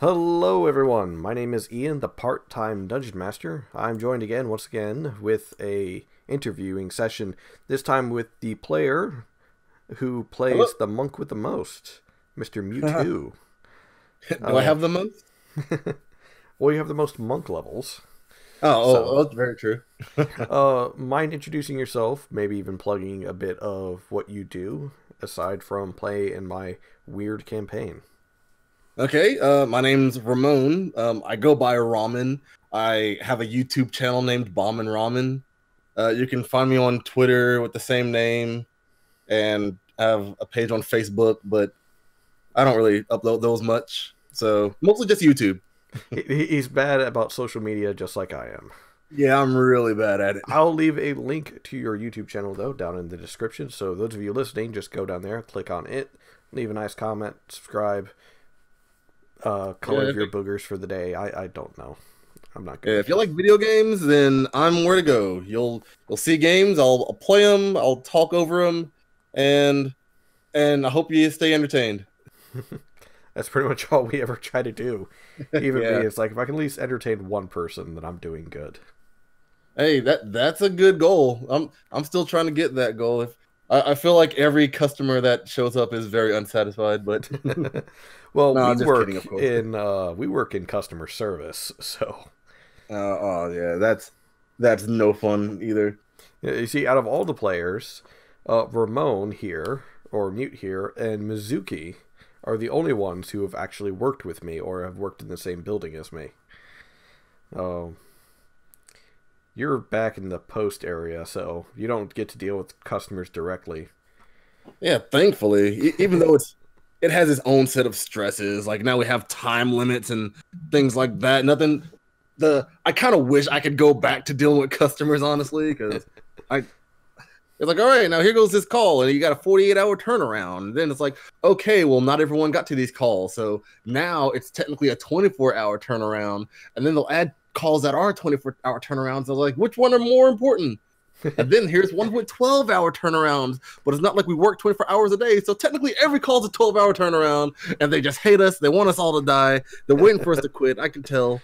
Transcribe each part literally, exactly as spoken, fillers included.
Hello everyone, my name is Ian, the part-time Dungeon Master. I'm joined again, once again, with a interviewing session, this time with the player who plays Hello. the monk with the most, Mister Mewtwo. Do uh, I have the most? Well, you have the most monk levels. Oh, so, oh that's very true. uh, mind introducing yourself, maybe even plugging a bit of what you do, aside from play in my weird campaign. Okay, uh, my name's Ramon. Um, I go by Ramen. I have a YouTube channel named Bombin Ramen. Uh, you can find me on Twitter with the same name and have a page on Facebook, but I don't really upload those much. So mostly just YouTube. He's bad about social media just like I am. Yeah, I'm really bad at it. I'll leave a link to your YouTube channel, though, down in the description. So those of you listening, just go down there, click on it, leave a nice comment, subscribe. Uh, color yeah, of your boogers for the day. I, I don't know. I'm not good. Yeah, if you like video games, then I'm where to go. You'll you'll see games. I'll, I'll play them. I'll talk over them, and and I hope you stay entertained. That's pretty much all we ever try to do. Even yeah. me, it's like if I can at least entertain one person, then I'm doing good. Hey, that that's a good goal. I'm I'm still trying to get that goal. If I feel like every customer that shows up is very unsatisfied, but well, no, we work kidding, in uh, we work in customer service, so uh, oh yeah, that's that's no fun either. You see, out of all the players, uh, Ramon here or Mute here and Mizuki are the only ones who have actually worked with me or have worked in the same building as me. Oh. Uh, You're back in the post area, so you don't get to deal with customers directly. Yeah, thankfully, even though it's it has its own set of stresses. Like now we have time limits and things like that. Nothing. The I kind of wish I could go back to dealing with customers, honestly, because I it's like, all right, now here goes this call, and you got a forty-eight hour turnaround. And then it's like, okay, well, not everyone got to these calls, so now it's technically a twenty-four hour turnaround, and then they'll add calls that are twenty-four hour turnarounds. I was like, which one are more important? And then here's one with twelve hour turnarounds, but it's not like we work twenty-four hours a day, so technically every call's a twelve hour turnaround, and they just hate us. They want us all to die. They're waiting for us to quit. I can tell.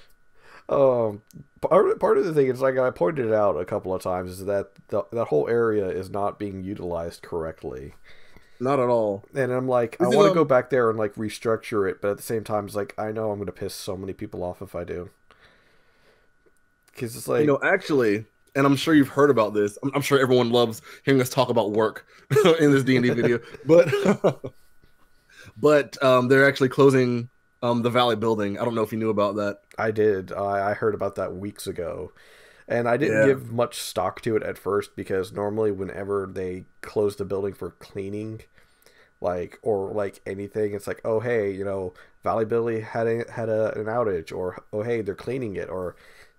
Um, part, part of the thing is, like I pointed out a couple of times, is that the, that whole area is not being utilized correctly. Not at all. And I'm like, this I want to go back there and like restructure it, but at the same time, it's like, I know I'm going to piss so many people off if I do. Because it's like, you know, actually, and I'm sure you've heard about this. I'm, I'm sure everyone loves hearing us talk about work in this D and D video. But but um, they're actually closing um, the Valley building. I don't know if you knew about that. I did. I, I heard about that weeks ago. And I didn't yeah. give much stock to it at first because normally whenever they close the building for cleaning, like or like anything, it's like, oh, hey, you know, Valley Building had, a, had a, an outage, or, oh, hey, they're cleaning it, or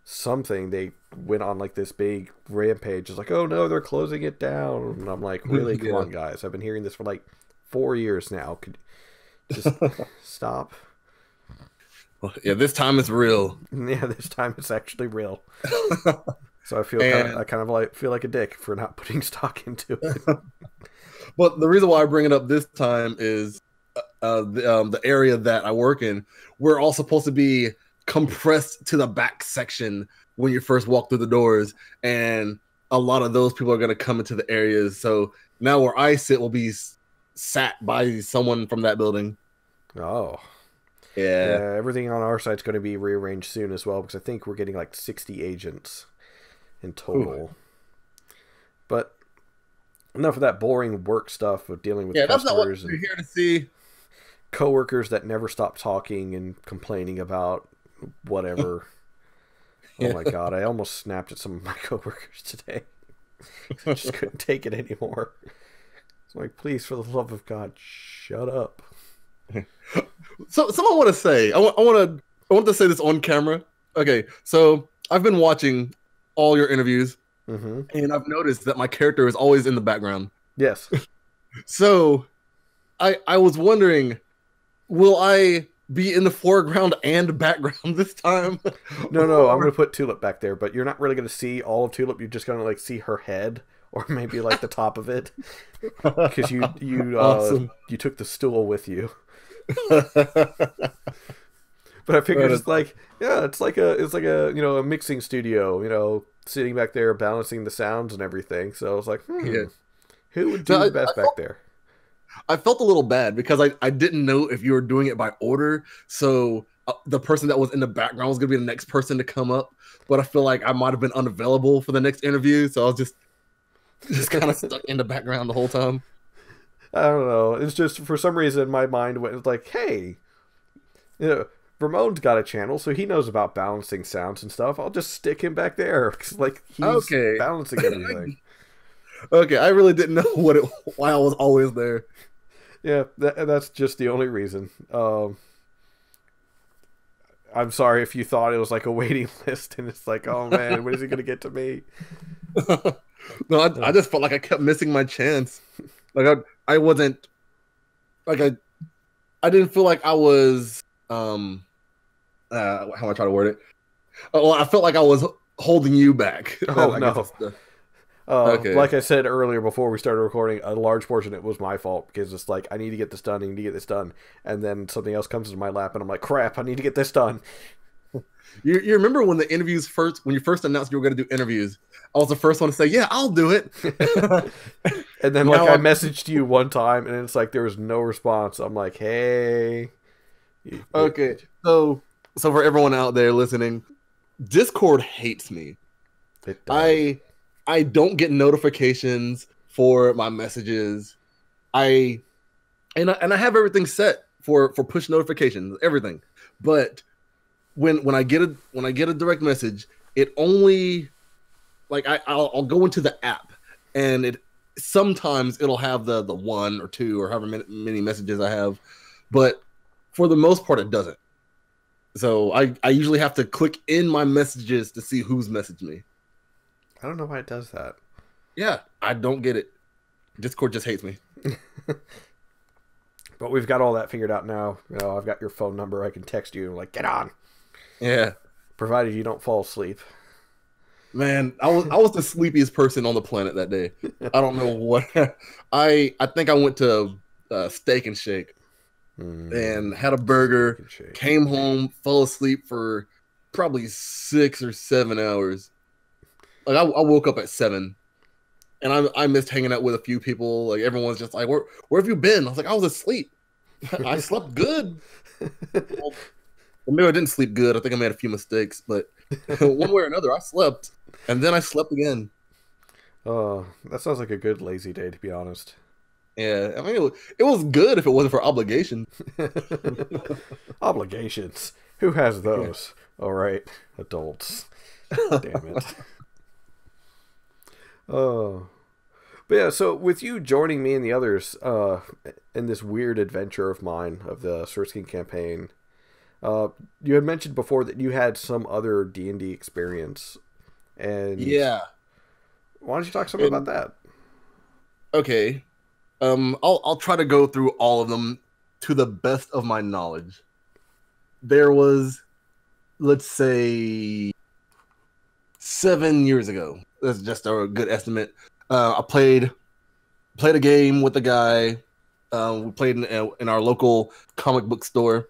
something. They went on like this big rampage. It's like, oh no, they're closing it down. And I'm like, really? Come yeah. on, guys. I've been hearing this for like four years now. Could just stop. Well, yeah, this time it's real. Yeah, this time it's actually real. So I feel and... kind of, I kind of like feel like a dick for not putting stock into it. But the reason why I bring it up this time is uh, the, um, the area that I work in. We're all supposed to be compressed to the back section when you first walk through the doors, and a lot of those people are going to come into the areas. So now where I sit will be sat by someone from that building. Oh, yeah. Yeah, everything on our site's going to be rearranged soon as well, because I think we're getting like sixty agents in total. Ooh. But enough of that boring work stuff of dealing with yeah, customers. That's not what you're here to see. Coworkers that never stop talking and complaining about whatever. Yeah. Oh my god, I almost snapped at some of my coworkers today. I just couldn't take it anymore. It's like, please, for the love of God, shut up. So, so I want to say, I want, I want to, I want to say this on camera. Okay, so I've been watching all your interviews, mm-hmm. and I've noticed that my character is always in the background. Yes. So, I I was wondering, will I be in the foreground and background this time? No, no, I'm going to put Tulip back there, but you're not really going to see all of Tulip. You're just going to like see her head, or maybe like the top of it, because you you uh, awesome. you took the stool with you. But I figured it's like, yeah, it's like a, it's like a, you know, a mixing studio, you know, sitting back there balancing the sounds and everything. So I was like, hmm, yeah. who would do no, the best I, I back felt, there? I felt a little bad because I, I didn't know if you were doing it by order. So uh, the person that was in the background was going to be the next person to come up. But I feel like I might have been unavailable for the next interview. So I was just, just kind of stuck in the background the whole time. I don't know. It's just, for some reason, my mind went like, hey, you know, Ramon's got a channel, so he knows about balancing sounds and stuff. I'll just stick him back there. Cause, like, he's okay. balancing everything. Okay, I really didn't know what it, why I was always there. Yeah, that, that's just the only reason. Um, I'm sorry if you thought it was like a waiting list and it's like, oh man, when is he going to get to me? No, I, I just felt like I kept missing my chance. Like, I, I wasn't, like, I, I didn't feel like I was, um, uh, how do I try to word it? Oh, well, I felt like I was holding you back. Oh, like, no. Uh, okay. Like I said earlier before we started recording, a large portion of it was my fault because it's like, I need to get this done, I need to get this done. And then something else comes into my lap and I'm like, crap, I need to get this done. You, you remember when the interviews first, when you first announced you were going to do interviews, I was the first one to say, yeah, I'll do it. And then like now I I'm... messaged you one time and it's like, there was no response. I'm like, hey. Okay. So, so for everyone out there listening, Discord hates me. It does. I... I don't get notifications for my messages. I and I, and I have everything set for for push notifications, everything. But when when I get a when I get a direct message, it only like I I'll, I'll go into the app and it sometimes it'll have the the one or two or however many messages I have, but for the most part it doesn't. So I I usually have to click in my messages to see who's messaged me. I don't know why it does that. Yeah, I don't get it. Discord just hates me. But we've got all that figured out now. You know, I've got your phone number. I can text you. Like, get on. Yeah. Provided you don't fall asleep. Man, I was I was the sleepiest person on the planet that day. I don't know what. I I think I went to uh, Steak and Shake mm. and had a burger. Came home, fell asleep for probably six or seven hours. Like I, I woke up at seven, and I I missed hanging out with a few people. Like everyone's just like, where where have you been? I was like, I was asleep. I slept good. Well, maybe I didn't sleep good. I think I made a few mistakes, but one way or another, I slept, and then I slept again. Oh, that sounds like a good lazy day, to be honest. Yeah, I mean, it was, it was good if it wasn't for obligation. Obligations. Who has those? All right, adults. Damn it. Oh, but yeah, so with you joining me and the others uh, in this weird adventure of mine of the Seriscan campaign, uh, you had mentioned before that you had some other D and D experience. And yeah. Why don't you talk something and, about that? Okay. Um, I'll, I'll try to go through all of them to the best of my knowledge. There was, let's say, seven years ago. That's just a good estimate. Uh, I played played a game with a guy. Uh, we played in, in our local comic book store.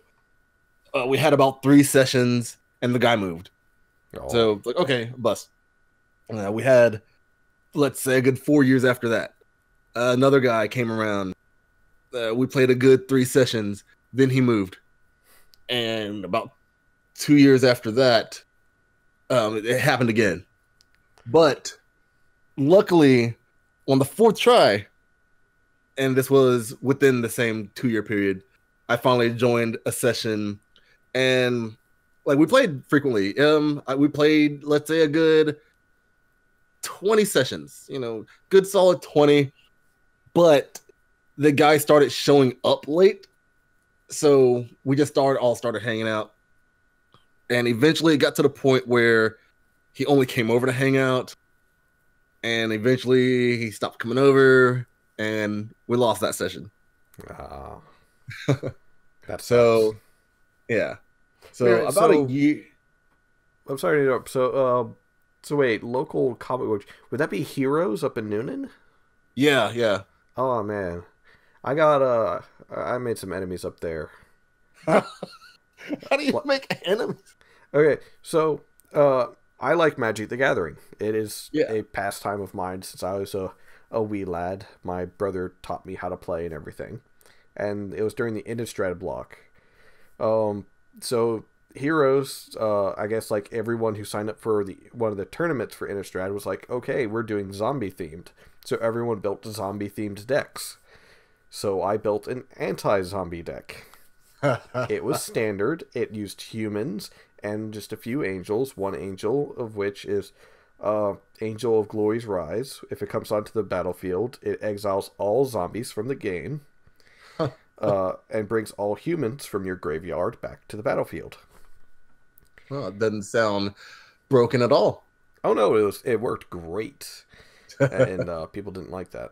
Uh, we had about three sessions, and the guy moved. Oh. So, like, okay, bust. Uh, we had, let's say, a good four years after that. Uh, another guy came around. Uh, we played a good three sessions. Then he moved. And about two years after that, um, it, it happened again. But luckily, on the fourth try, and this was within the same two-year period, I finally joined a session, and like we played frequently. Um, I, we played, let's say, a good twenty sessions. You know, good solid twenty. But the guy started showing up late, so we just started all started hanging out, and eventually it got to the point where he only came over to hang out, and eventually he stopped coming over, and we lost that session. Oh, that's so. Nice. Yeah. So yeah, about so, a year. I'm sorry to interrupt. So, uh, so wait, local comic book, would that be Heroes up in Noonan? Yeah, yeah. Oh man, I got uh, I made some enemies up there. How do you what? make enemies? Okay, so uh, I like Magic the Gathering. It is yeah. a pastime of mine since I was a, a wee lad. My brother taught me how to play and everything. And it was during the Innistrad block. Um, so heroes, uh, I guess like everyone who signed up for the one of the tournaments for Innistrad was like, okay, we're doing zombie-themed. So everyone built zombie-themed decks. So I built an anti-zombie deck. It was standard. It used humans and just a few angels. One angel of which is uh, Angel of Glory's Rise. If it comes onto the battlefield, it exiles all zombies from the game uh, and brings all humans from your graveyard back to the battlefield. Well, it doesn't sound broken at all. Oh, no. It, was, it worked great. And uh, people didn't like that.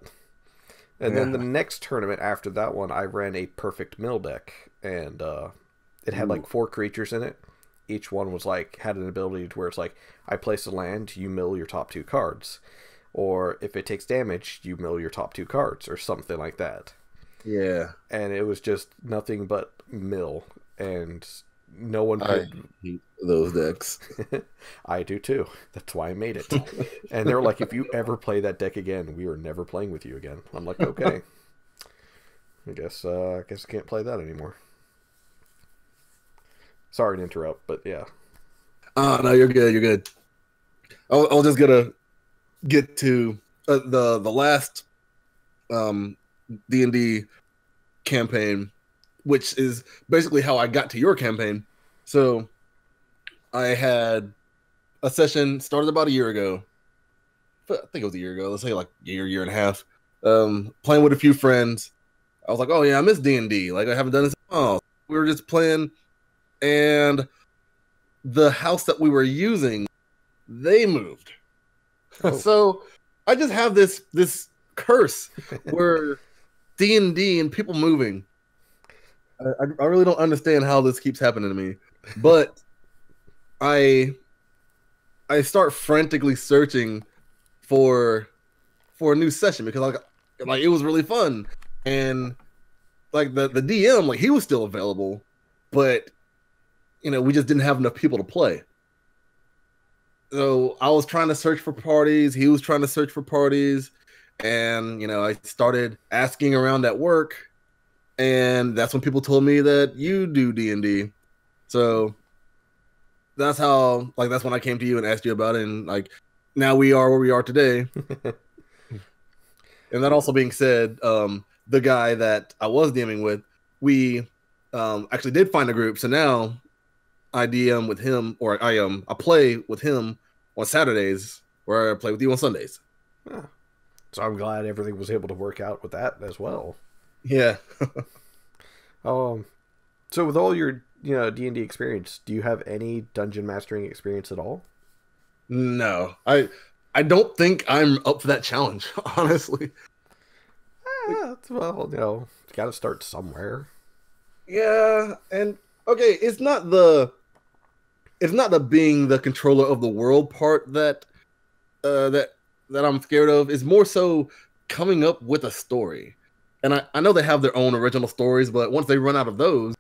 And yeah. then the next tournament after that one, I ran a perfect mill deck, and uh, it had Ooh. like four creatures in it. Each one was like had an ability to where it's like, I place a land, you mill your top two cards, or if it takes damage, you mill your top two cards, or something like that. Yeah. And it was just nothing but mill, and no one could. I hate those decks. I do too. That's why I made it. And they were like, if you ever play that deck again, we are never playing with you again. I'm like, okay. I guess uh, I guess I can't play that anymore. Sorry to interrupt, but yeah. Oh, no, you're good. You're good. I'll, I'll just gonna get to uh, the the last um, D and D campaign, which is basically how I got to your campaign. So I had a session started about a year ago. I think it was a year ago. Let's say like a year, year and a half. Um, playing with a few friends. I was like, oh, yeah, I miss D and D. Like, I haven't done this. Oh, we were just playing. And the house that we were using, they moved. Oh. So I just have this this curse where D and D and people moving. I, I really don't understand how this keeps happening to me, but I I start frantically searching for for a new session because like like it was really fun, and like the the D M, like he was still available, but you know we just didn't have enough people to play. So I was trying to search for parties, he was trying to search for parties, and you know I started asking around at work. And that's when people told me that you do D and D. So that's how, like, that's when I came to you and asked you about it. And, like, now we are where we are today. And that also being said, um, the guy that I was DMing with, we um, actually did find a group. So now I D M with him, or I um, I play with him on Saturdays, or I play with you on Sundays. Yeah. So I'm glad everything was able to work out with that as well. Yeah. um. So with all your you know D and D experience, do you have any dungeon mastering experience at all? No, I I don't think I'm up for that challenge, honestly. Ah, well, you know, got to start somewhere. Yeah, and okay, it's not the it's not the being the controller of the world part that uh, that that I'm scared of. It's more so coming up with a story. And I, I know they have their own original stories, but once they run out of those,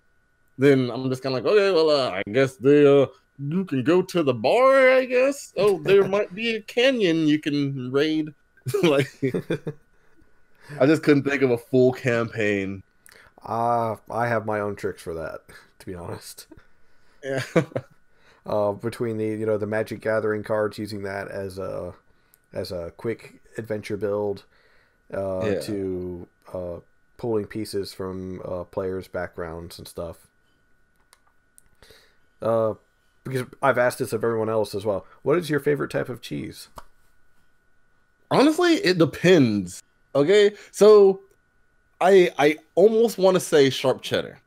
then I'm just kind of like, okay, well, uh, I guess they, uh, you can go to the bar, I guess. Oh, there might be a canyon you can raid. Like, I just couldn't think of a full campaign. Uh, I have my own tricks for that, to be honest. Yeah. uh, between the, you know, the Magic Gathering cards, using that as a, as a quick adventure build uh, yeah. to... Uh, pulling pieces from uh, players' backgrounds and stuff. Uh, because I've asked this of everyone else as well. What is your favorite type of cheese? Honestly, it depends. Okay, so I I almost want to say sharp cheddar,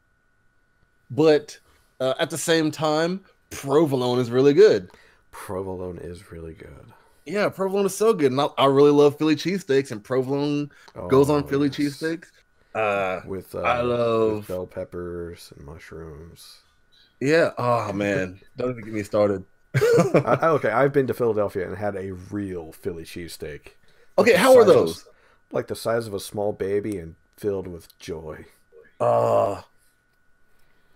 but uh, at the same time, provolone is really good. Provolone is really good. Yeah, provolone is so good, and I, I really love Philly cheesesteaks, and provolone oh, goes on Philly yes. cheesesteaks. Uh, with uh, I love with bell peppers and mushrooms. Yeah. Oh man, don't even get me started. I, okay, I've been to Philadelphia and had a real Philly cheesesteak. Okay, how are those? Of, like the size of a small baby and filled with joy. Ah,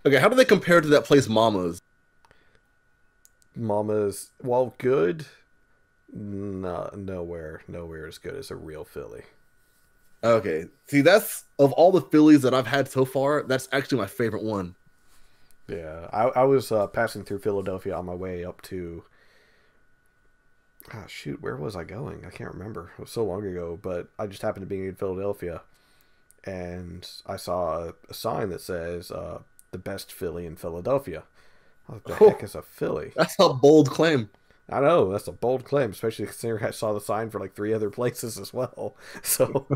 uh, Okay, how do they compare to that place, Mama's? Mama's, while good, no, nowhere, nowhere as good as a real Philly. Okay, see, that's, of all the Phillies that I've had so far, that's actually my favorite one. Yeah, I, I was uh, passing through Philadelphia on my way up to... Ah, shoot, where was I going? I can't remember. It was so long ago, but I just happened to be in Philadelphia, and I saw a, a sign that says, uh, the best Philly in Philadelphia. What the oh, heck is a Philly? That's a bold claim. I know, that's a bold claim, especially considering I saw the sign for like three other places as well. So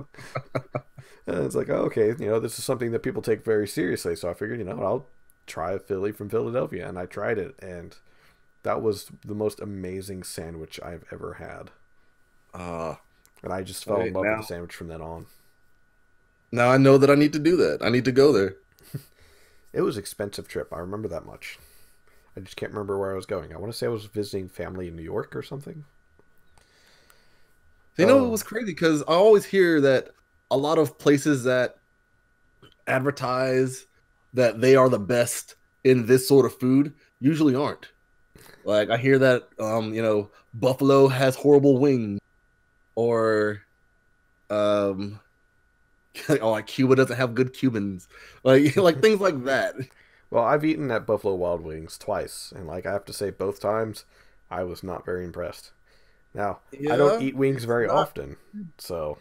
it's like, oh, okay, you know, this is something that people take very seriously. So I figured, you know, I'll try a Philly from Philadelphia, and I tried it, and that was the most amazing sandwich I've ever had. Uh, and I just fell right in love now. with the sandwich from then on. Now I know that I need to do that. I need to go there. It was an expensive trip. I remember that much. I just can't remember where I was going. I want to say I was visiting family in New York or something. You know, um, it was crazy because I always hear that a lot of places that advertise that they are the best in this sort of food usually aren't. Like, I hear that, um, you know, Buffalo has horrible wings. Or... um. Oh, like Cuba doesn't have good Cubans, like like things like that. Well, I've eaten at Buffalo Wild Wings twice, and like I have to say, both times I was not very impressed. Now yeah, I don't eat wings very not... often, so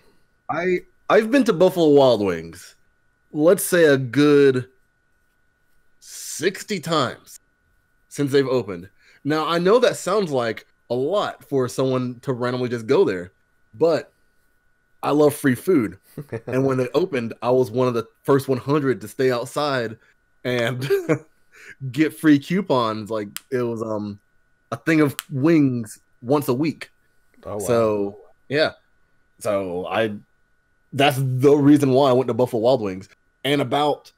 I I've been to Buffalo Wild Wings, let's say a good sixty times since they've opened. Now I know that sounds like a lot for someone to randomly just go there, but I love free food. And when they opened, I was one of the first one hundred to stay outside and get free coupons. Like, it was um a thing of wings once a week. Oh, wow. So, yeah. So, I that's the reason why I went to Buffalo Wild Wings. And about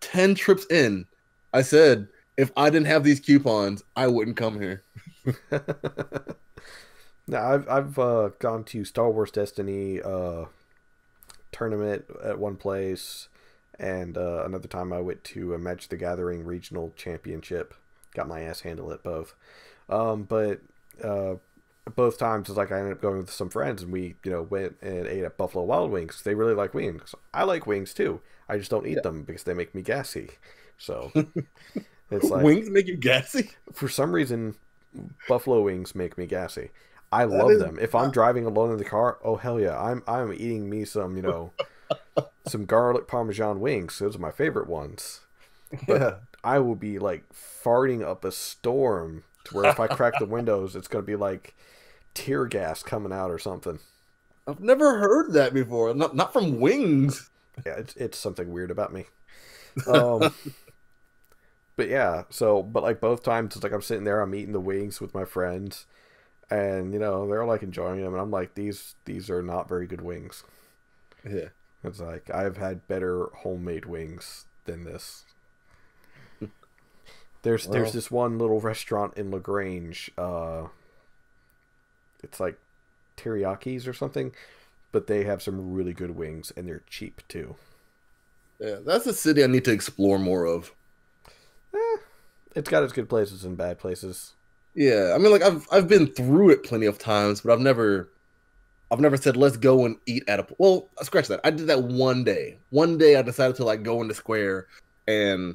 ten trips in, I said, if I didn't have these coupons, I wouldn't come here. Now, I've, I've uh, gone to Star Wars Destiny uh, tournament at one place, and uh, another time I went to a Magic the Gathering regional championship. Got my ass handled at both. Um, but uh, both times, it's like I ended up going with some friends, and we you know went and ate at Buffalo Wild Wings. They really like wings. I like wings, too. I just don't eat yeah. them because they make me gassy. So it's like, wings make you gassy? For some reason, Buffalo Wings make me gassy. I love them. If I'm driving alone in the car, oh hell yeah, I'm I'm eating me some, you know, some garlic parmesan wings. Those are my favorite ones. But I will be like farting up a storm to where if I crack the windows, it's going to be like tear gas coming out or something. I've never heard that before. Not not from wings. Yeah, it's it's something weird about me. Um But yeah, so but like both times it's like I'm sitting there, I'm eating the wings with my friends. And, you know, they're, like, enjoying them. And I'm like, these these are not very good wings. Yeah. It's like, I've had better homemade wings than this. There's well, there's this one little restaurant in LaGrange. Uh, it's, like, Teriyaki's or something. But they have some really good wings. And they're cheap, too. Yeah, that's a city I need to explore more of. Eh, it's got its good places and bad places. Yeah, I mean, like I've I've been through it plenty of times, but I've never, I've never said let's go and eat at a. Well, scratch that. I did that one day. One day I decided to like go in the square and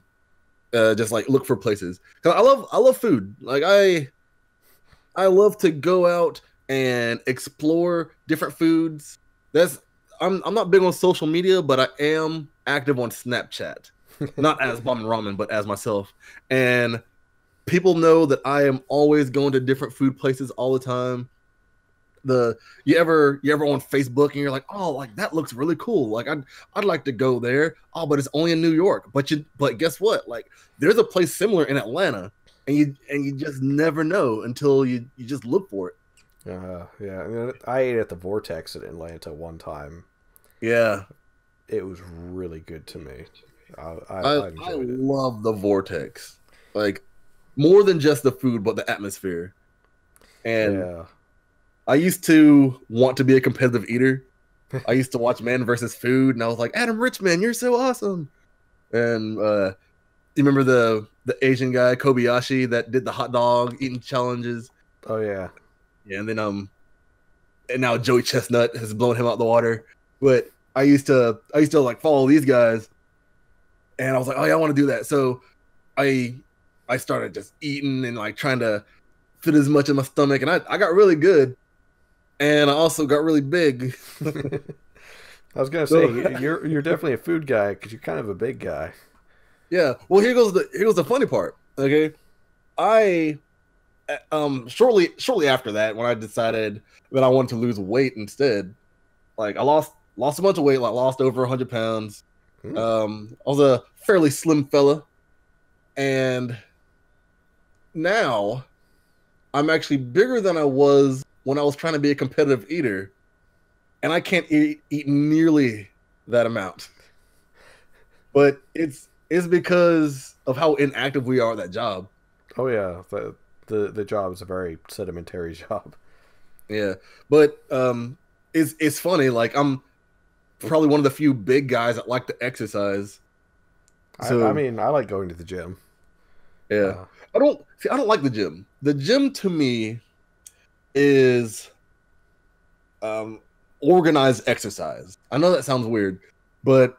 uh, just like look for places. Cause I love I love food. Like I, I love to go out and explore different foods. That's I'm I'm not big on social media, but I am active on Snapchat. Not as Bombin Ramen, but as myself. And people know that I am always going to different food places all the time. The you ever you ever on Facebook and you're like, oh, like that looks really cool. Like I'd I'd like to go there. Oh, but it's only in New York. But you but guess what? Like there's a place similar in Atlanta, and you and you just never know until you you just look for it. Uh, yeah, I mean, I ate at the Vortex in Atlanta one time. Yeah, it was really good to me. I I, I, I, I love the Vortex. Like. More than just the food, but the atmosphere. And yeah. I used to want to be a competitive eater. I used to watch Man versus Food, and I was like, Adam Richman, you're so awesome. And uh, you remember the the Asian guy Kobayashi that did the hot dog eating challenges? Oh yeah, yeah. And then um, and now Joey Chestnut has blown him out the water. But I used to I used to like follow these guys, and I was like, oh yeah, I want to do that. So I I started just eating and like trying to fit as much in my stomach, and I I got really good, and I also got really big. I was gonna say you're you're definitely a food guy because you're kind of a big guy. Yeah. Well, here goes the here goes the funny part. Okay, I um shortly shortly after that, when I decided that I wanted to lose weight instead, like I lost lost a bunch of weight. Like lost over a hundred pounds. Mm. Um, I was a fairly slim fella, and now I'm actually bigger than I was when I was trying to be a competitive eater. And I can't eat, eat nearly that amount, but it's it's because of how inactive we are at that job. Oh yeah, the the, the job is a very sedimentary job. Yeah, but um, it's it's funny. Like I'm probably one of the few big guys that like to exercise. So, I, I mean, I like going to the gym. Yeah, uh, I don't see. I don't like the gym. The gym to me is um. organized exercise. I know that sounds weird, but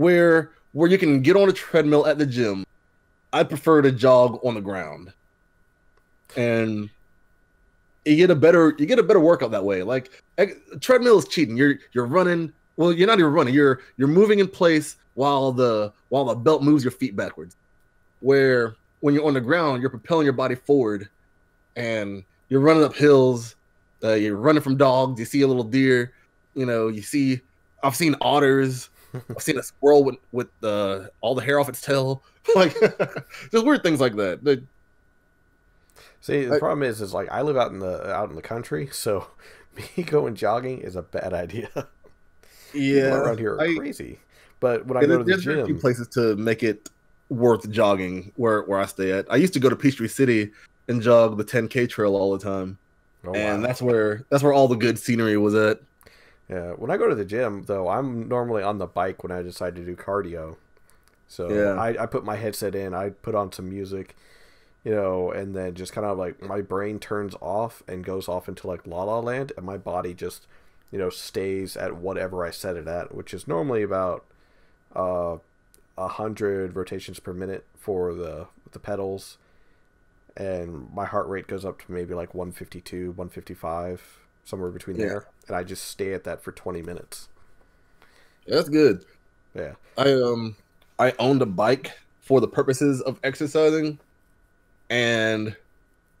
where where you can get on a treadmill at the gym, I prefer to jog on the ground, and you get a better you get a better workout that way. Like a treadmill is cheating. You're you're running. Well, you're not even running. You're you're moving in place while the while the belt moves your feet backwards. Where when you're on the ground, you're propelling your body forward, and you're running up hills. Uh, you're running from dogs. You see a little deer. You know, you see. I've seen otters. I've seen a squirrel with with uh, all the hair off its tail. Like, just weird things like that. Like, see, the I, problem is, is like I live out in the out in the country, so me going jogging is a bad idea. Yeah, people around here are I, crazy. But when I go to the gym, there's a few places to make it worth jogging where where I stay at. I used to go to Peachtree City and jog the ten K trail all the time. Oh, and wow. that's where that's where all the good scenery was at. Yeah, when I go to the gym, though, I'm normally on the bike when I decide to do cardio. So yeah. I, I put my headset in, I put on some music, you know, and then just kind of like my brain turns off and goes off into like La La Land, and my body just, you know, stays at whatever I set it at, which is normally about uh, one hundred rotations per minute for the the pedals. And my heart rate goes up to maybe like one fifty-two, one fifty-five, somewhere between yeah. there. And I just stay at that for twenty minutes. Yeah, that's good. Yeah. I um I owned a bike for the purposes of exercising, and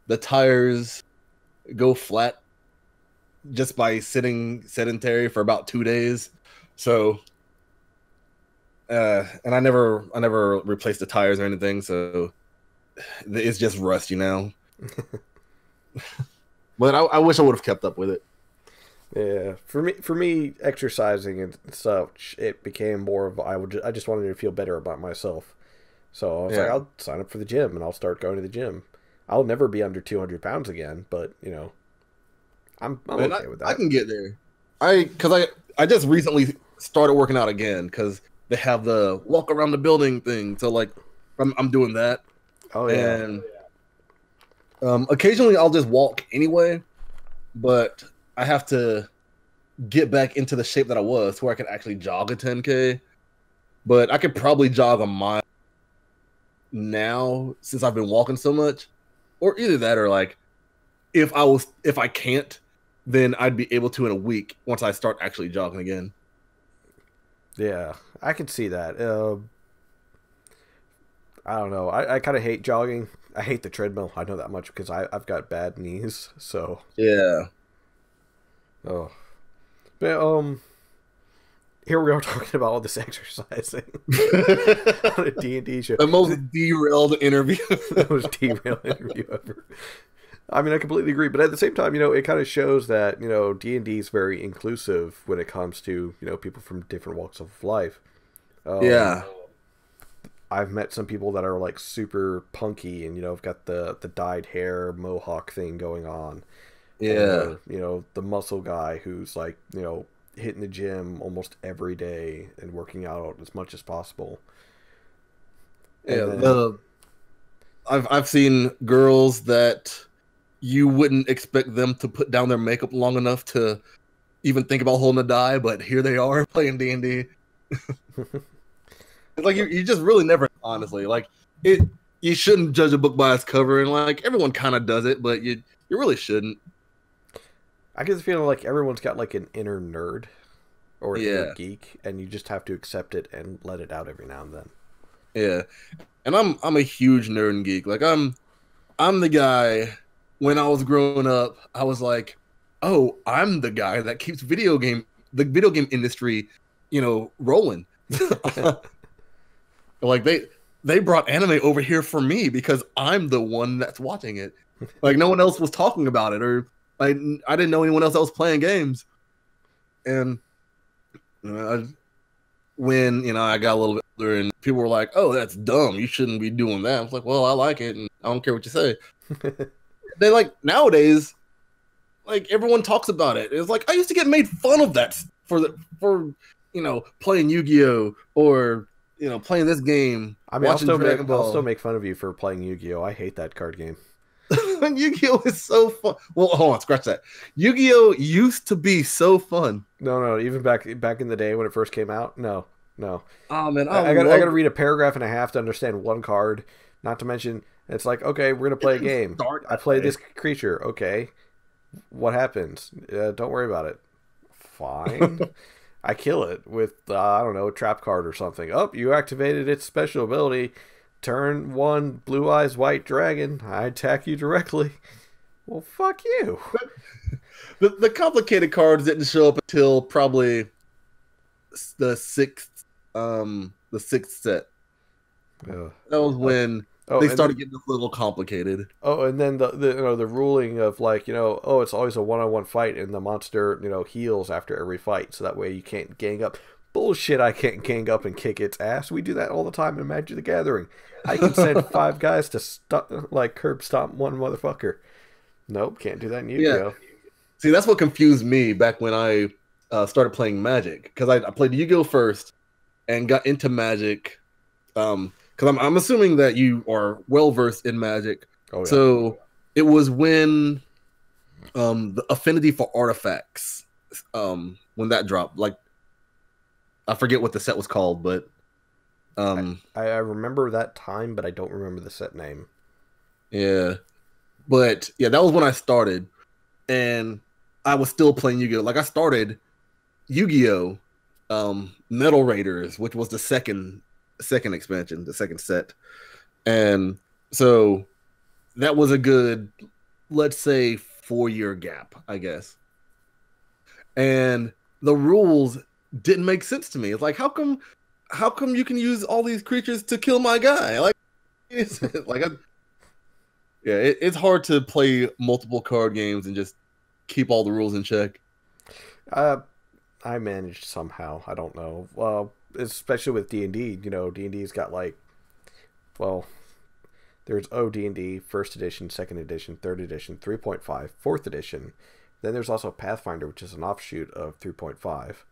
the tires go flat just by sitting sedentary for about two days. So uh and I never I never replaced the tires or anything, so it's just rust, you know. But I, I wish I would have kept up with it. Yeah, for me, for me, exercising and such, it became more of I would just, I just wanted to feel better about myself. So I was yeah. like, I'll sign up for the gym and I'll start going to the gym. I'll never be under two hundred pounds again, but you know, I'm, I'm Man, okay I, with that. I can get there. I because I I just recently started working out again because they have the walk around the building thing. So like, I'm I'm doing that. Oh yeah. And um, occasionally I'll just walk anyway, but I have to get back into the shape that I was where I could actually jog a ten K. But I could probably jog a mile now since I've been walking so much, or either that or like if I was if I can't, then I'd be able to in a week once I start actually jogging again. Yeah, I can see that. Um. Uh... I don't know. I, I kind of hate jogging. I hate the treadmill. I know that much because I, I've got bad knees. So yeah. Oh, but um, here we are talking about all this exercising on a D and D show. The most derailed interview. The most derailed interview ever. I mean, I completely agree. But at the same time, you know, it kind of shows that you know D and D is very inclusive when it comes to you know people from different walks of life. Um, yeah. I've met some people that are like super punky and, you know, have got the, the dyed hair mohawk thing going on. Yeah. Or, you know, the muscle guy who's like, you know, hitting the gym almost every day and working out as much as possible. Yeah, the, I've I've seen girls that you wouldn't expect them to put down their makeup long enough to even think about holding a die, but here they are playing D and D. It's like you, you just really never, honestly. Like it, you shouldn't judge a book by its cover, and like everyone kind of does it, but you you really shouldn't. I get the feeling like everyone's got like an inner nerd or an yeah. inner geek, and you just have to accept it and let it out every now and then. Yeah, and I'm I'm a huge nerd and geek. Like I'm I'm the guy. When I was growing up, I was like, "Oh, I'm the guy that keeps video game the video game industry, you know, rolling." Like they they brought anime over here for me because I'm the one that's watching it. Like no one else was talking about it, or I I didn't know anyone else that was playing games. And uh, when you know I got a little bit older, and people were like, "Oh, that's dumb. You shouldn't be doing that." I was like, "Well, I like it, and I don't care what you say." They like nowadays, like everyone talks about it. It's like I used to get made fun of that for the for you know playing Yu-Gi-Oh or you know playing this game. I mean, I'll still, make, I'll still make fun of you for playing Yu-Gi-Oh. I hate that card game. Yu-Gi-Oh is so fun. Well, hold on, scratch that. Yu-Gi-Oh used to be so fun. No, no, even back back in the day when it first came out. No, no. Oh man, I, I got I got to read a paragraph and a half to understand one card. Not to mention. It's like, okay, we're going to play a game. I play this creature. Okay. What happens? Uh, don't worry about it. Fine. I kill it with, uh, I don't know, a trap card or something. Oh, you activated its special ability. Turn one, blue eyes, white dragon. I attack you directly. Well, fuck you. the, the complicated cards didn't show up until probably the sixth, um, the sixth set. Oh. That was when... Oh, they started then, getting a little complicated. Oh, and then the, the you know the ruling of like you know oh it's always a one on one fight and the monster you know heals after every fight so that way you can't gang up. Bullshit! I can't gang up and kick its ass. We do that all the time in Magic the Gathering. I can send five guys to stop like curb stomp one motherfucker. Nope, can't do that in Yu-Gi-Oh. Yeah. See, that's what confused me back when I uh, started playing Magic because I, I played Yu-Gi-Oh first and got into Magic. Um. Because I'm, I'm assuming that you are well-versed in Magic. Oh, yeah. So it was when um, the affinity for artifacts, um, when that dropped. Like, I forget what the set was called, but... Um, I, I remember that time, but I don't remember the set name. Yeah. But, yeah, that was when I started. And I was still playing Yu-Gi-Oh! Like, I started Yu-Gi-Oh! Um, Metal Raiders, which was the second... second expansion, the second set. And so that was a good, let's say, four-year gap, I guess. And the rules didn't make sense to me. It's like, how come how come you can use all these creatures to kill my guy? Like, it's, like I, yeah, it, it's hard to play multiple card games and just keep all the rules in check. Uh, I managed somehow. I don't know. Well, especially with D and D, you know, D and D's got like, well, there's O D and D, first edition, second edition, third edition, three point five, fourth edition. Then there's also Pathfinder, which is an offshoot of three point five.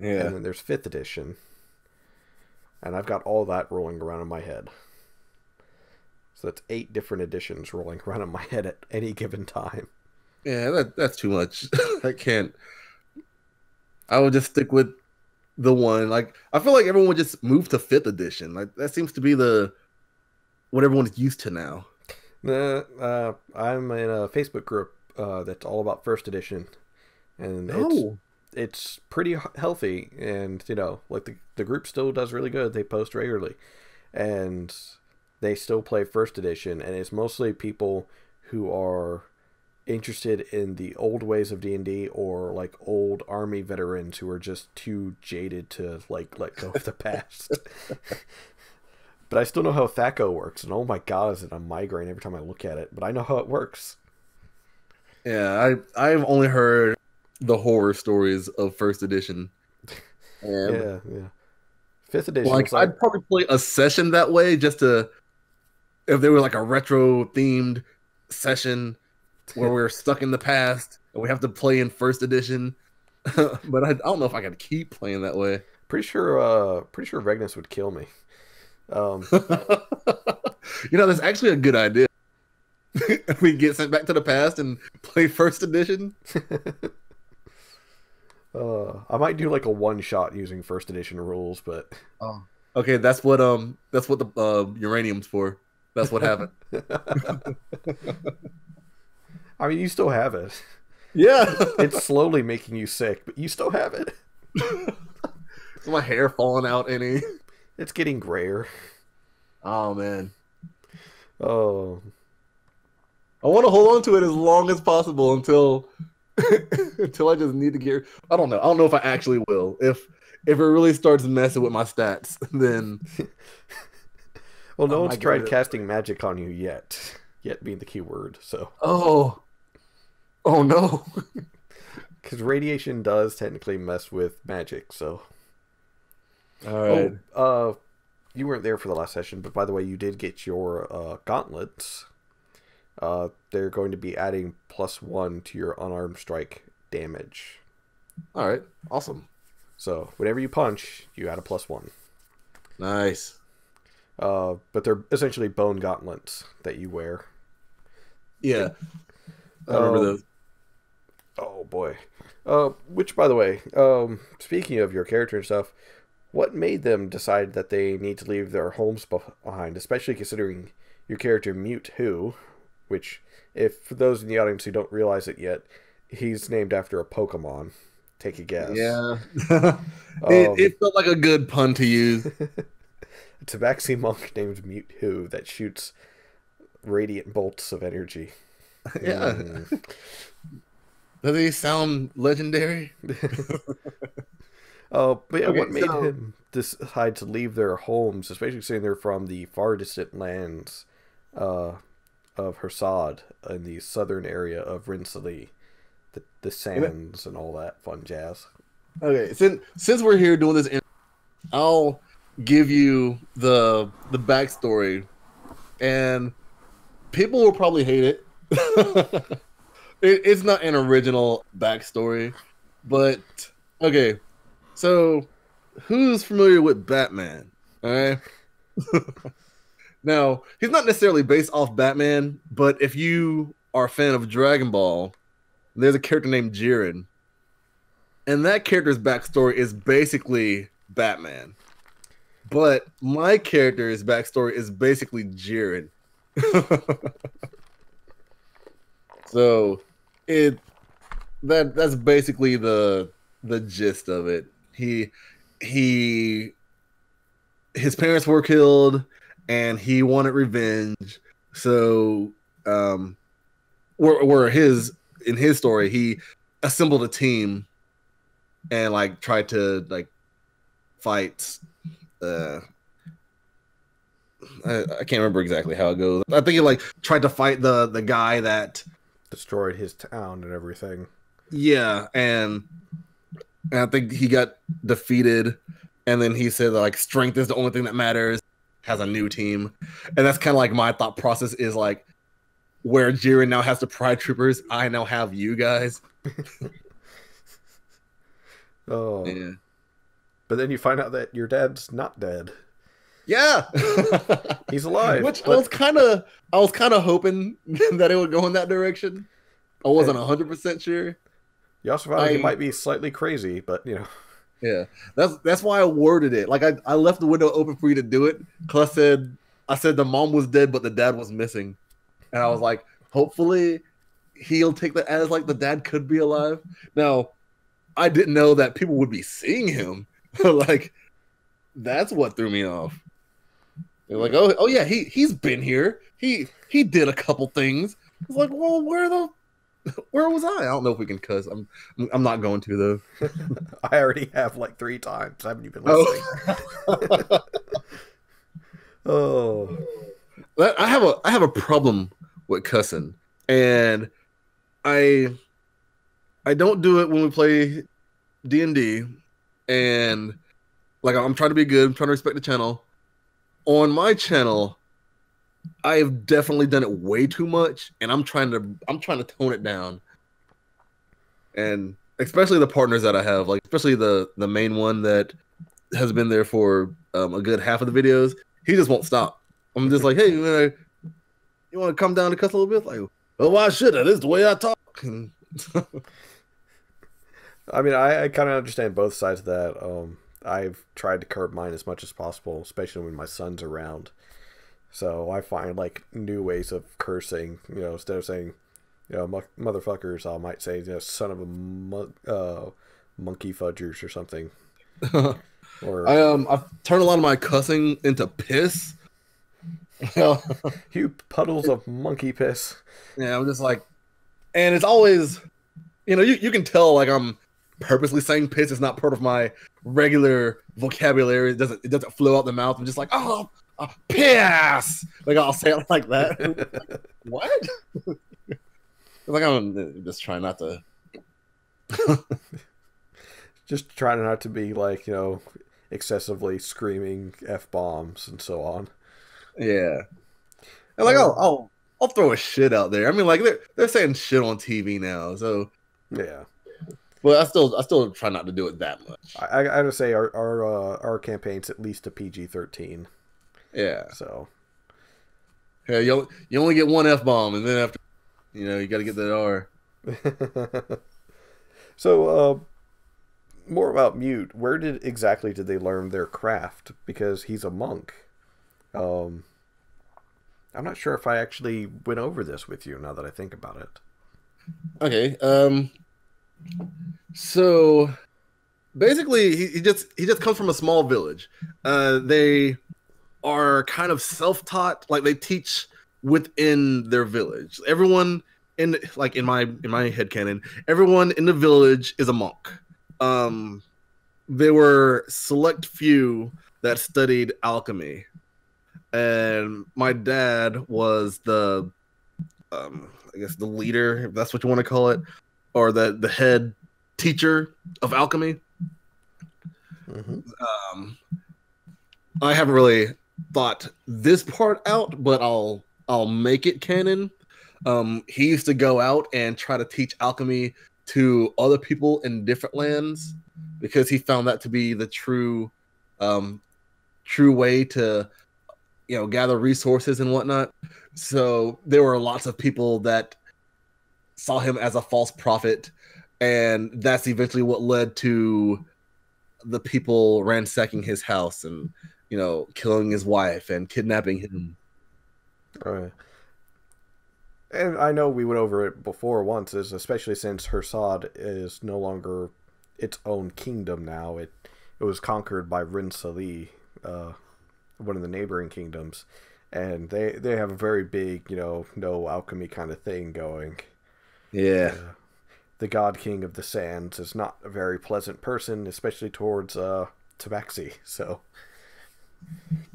Yeah. And then there's fifth edition. And I've got all that rolling around in my head. So that's eight different editions rolling around in my head at any given time. Yeah, that, that's too much. I can't. I would just stick with the one. Like I feel like everyone would just move to fifth edition. Like that seems to be the what everyone's used to now. Uh, uh, I'm in a Facebook group uh, that's all about first edition, and oh. it's, it's pretty healthy. And you know, like the the group still does really good. They post regularly, and they still play first edition. And it's mostly people who are interested in the old ways of D and D or like old army veterans who are just too jaded to like let go of the past. But I still know how Thaco works, and oh my god, is it a migraine every time I look at it, but I know how it works. Yeah, I, I've only heard the horror stories of first edition. And yeah, yeah. Fifth edition. Like, like I'd probably play a session that way just to, if there was like a retro themed session where we're stuck in the past and we have to play in first edition. But I, I don't know if I can keep playing that way. Pretty sure uh pretty sure Ragnus would kill me. Um, you know, that's actually a good idea. We get sent back to the past and play first edition. uh, I might do like a one shot using first edition rules, but oh. okay, that's what um, that's what the uh, uranium's for. That's what happened. I mean, you still have it. Yeah, it's slowly making you sick, but you still have it. Is my hair falling out any? It's getting grayer. Oh man. Oh. I want to hold on to it as long as possible until until I just need to get. I don't know. I don't know if I actually will. If if it really starts messing with my stats, then. Well, no oh one's tried God. casting magic on you yet. Yet being the key word. So. Oh. Oh no. Because radiation does technically mess with magic. So. All right. Oh, uh, you weren't there for the last session, but by the way, you did get your uh, gauntlets. Uh, they're going to be adding plus one to your unarmed strike damage. All right, awesome. So whenever you punch, you add a plus one. Nice. Uh, but they're essentially bone gauntlets that you wear. Yeah, I remember um, those. Oh boy. Uh, which, by the way, um, speaking of your character and stuff, what made them decide that they need to leave their homes behind, especially considering your character Mewtwo? Which, if for those in the audience who don't realize it yet, he's named after a Pokemon. Take a guess. Yeah. um, it, it felt like a good pun to use. A tabaxi monk named Mewtwo that shoots radiant bolts of energy. Yeah. Mm. Does he sound legendary? uh, but yeah, okay, what made so... him decide to leave their homes, especially saying they're from the far distant lands, uh... of Hersad in the southern area of Rinsali, the, the sands and all that fun jazz. Okay, since since we're here doing this, I'll give you the the backstory, and people will probably hate it. it it's not an original backstory, but okay. So, who's familiar with Batman? All right. Now, he's not necessarily based off Batman, but if you are a fan of Dragon Ball, there's a character named Jiren. And that character's backstory is basically Batman. But my character's backstory is basically Jiren. So, it that that's basically the the gist of it. He he his parents were killed. And he wanted revenge, so um, where, where his in his story, he assembled a team and like tried to like fight. Uh, I, I can't remember exactly how it goes. I think he like tried to fight the the guy that destroyed his town and everything. Yeah, and, and I think he got defeated, and then he said that, like, strength is the only thing that matters. Has a new team, and that's kind of like my thought process is like, where Jiren now has the Pride Troopers, I now have you guys. Oh, yeah. But then you find out that your dad's not dead. Yeah, he's alive. Which but... I was kind of, I was kind of hoping that it would go in that direction. I wasn't a hundred percent sure. You also found I... out he might be slightly crazy, but you know. Yeah, that's that's why I worded it like I, I left the window open for you to do it. Cause I said I said the mom was dead, but the dad was missing, and I was like, hopefully, he'll take that as like the dad could be alive. Now, I didn't know that people would be seeing him. Like, that's what threw me off. They're like, oh, oh yeah, he he's been here. He he did a couple things. I was like, well, where the Where was I? I don't know if we can cuss. I'm I'm not going to, though. I already have like three times. Haven't you been listening? Oh. Oh. That, I have a I have a problem with cussing. And I I don't do it when we play D and D. And like I'm trying to be good, I'm trying to respect the channel. On my channel, I have definitely done it way too much, and I'm trying to I'm trying to tone it down. And especially the partners that I have, like especially the the main one that has been there for um, a good half of the videos. He just won't stop. I'm just like, hey, you know, you want to come down and cuss a little bit? Like, well, why should I? This is the way I talk. I mean, I, I kind of understand both sides of that. Um, I've tried to curb mine as much as possible, especially when my son's around. So I find, like, new ways of cursing. You know, instead of saying, you know, motherfuckers, I might say, you know, son of a mon uh, monkey fudgers or something. Or I um, I've turned a lot of my cussing into piss. You puddles of monkey piss. Yeah, I'm just like, and it's always, you know, you, you can tell, like, I'm purposely saying piss. It's not part of my regular vocabulary. It doesn't, it doesn't flow out the mouth. I'm just like, oh, oh piss. Like, I'll say it like that. What? Like, I'm just trying not to. Just trying not to be, like, you know, excessively screaming F-bombs and so on. Yeah. And, like, um, I'll, I'll I'll throw a shit out there. I mean, like, they're, they're saying shit on T V now, so. Yeah. But I still I still try not to do it that much. I I would say our, our, uh, our campaign's at least a P G thirteen. Yeah. So. Yeah, you, you only get one F-bomb, and then after, you know, you got to get that R. So, uh, more about Mute. Where did exactly did they learn their craft? Because he's a monk. Um, I'm not sure if I actually went over this with you now that I think about it. Okay. Um, so basically, he, he just he just comes from a small village. Uh, they are kind of self-taught. Like, they teach within their village. Everyone in like in my in my headcanon, everyone in the village is a monk. Um, there were select few that studied alchemy. And my dad was the, um, I guess the leader, if that's what you want to call it, or the, the head teacher of alchemy. Mm-hmm. Um, I haven't really thought this part out, but I'll I'll make it canon. Um, he used to go out and try to teach alchemy to other people in different lands because he found that to be the true, um, true way to, you know, gather resources and whatnot. So there were lots of people that saw him as a false prophet, and that's eventually what led to the people ransacking his house and, you know, killing his wife and kidnapping him. All right. And I know we went over it before once, is especially since Hersad is no longer its own kingdom now. It it was conquered by Rinsali, uh one of the neighboring kingdoms, and they they have a very big, you know, no alchemy kind of thing going. Yeah. Uh, the god king of the sands is not a very pleasant person, especially towards uh Tabaxi, so.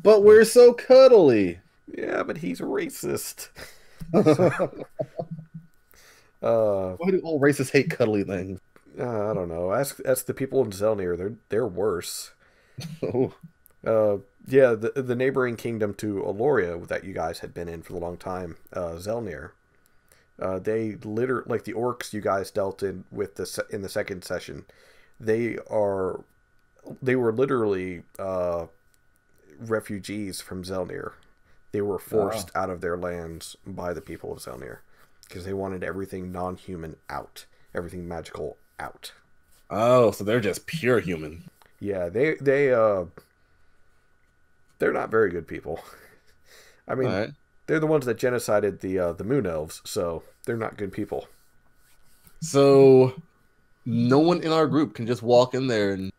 But we're so cuddly. Yeah, but he's racist. So, uh, why do all racists hate cuddly things? Uh, I don't know. Ask ask the people in Zelnir. They're they're worse. Oh. Uh, yeah, the the neighboring kingdom to Eloria that you guys had been in for a long time, uh, Zelnir. Uh, they literally, like the orcs you guys dealt in with the in the second session, they are they were literally uh, refugees from Zelnir. They were forced wow. out of their lands by the people of Zelnir because they wanted everything non-human out, everything magical out. Oh, so they're just pure human. Yeah, they they uh. They're not very good people. I mean, right. They're the ones that genocided the uh, the moon elves, so they're not good people. So, no one in our group can just walk in there and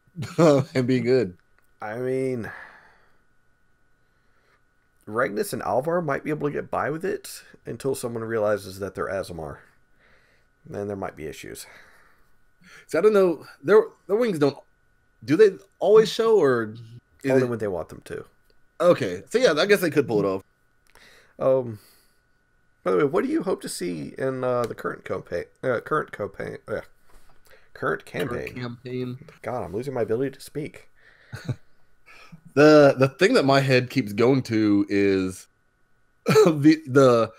and be good. I mean, Ragnus and Alvar might be able to get by with it until someone realizes that they're Azamar. Then there might be issues. So I don't know. Their their wings don't. Do they always show, or is only it... when they want them to? Okay, so yeah, I guess they could pull it off. Um, by the way, what do you hope to see in uh, the current campaign? Uh, current campaign. Uh, current campaign. Current campaign. God, I'm losing my ability to speak. the The thing that my head keeps going to is the the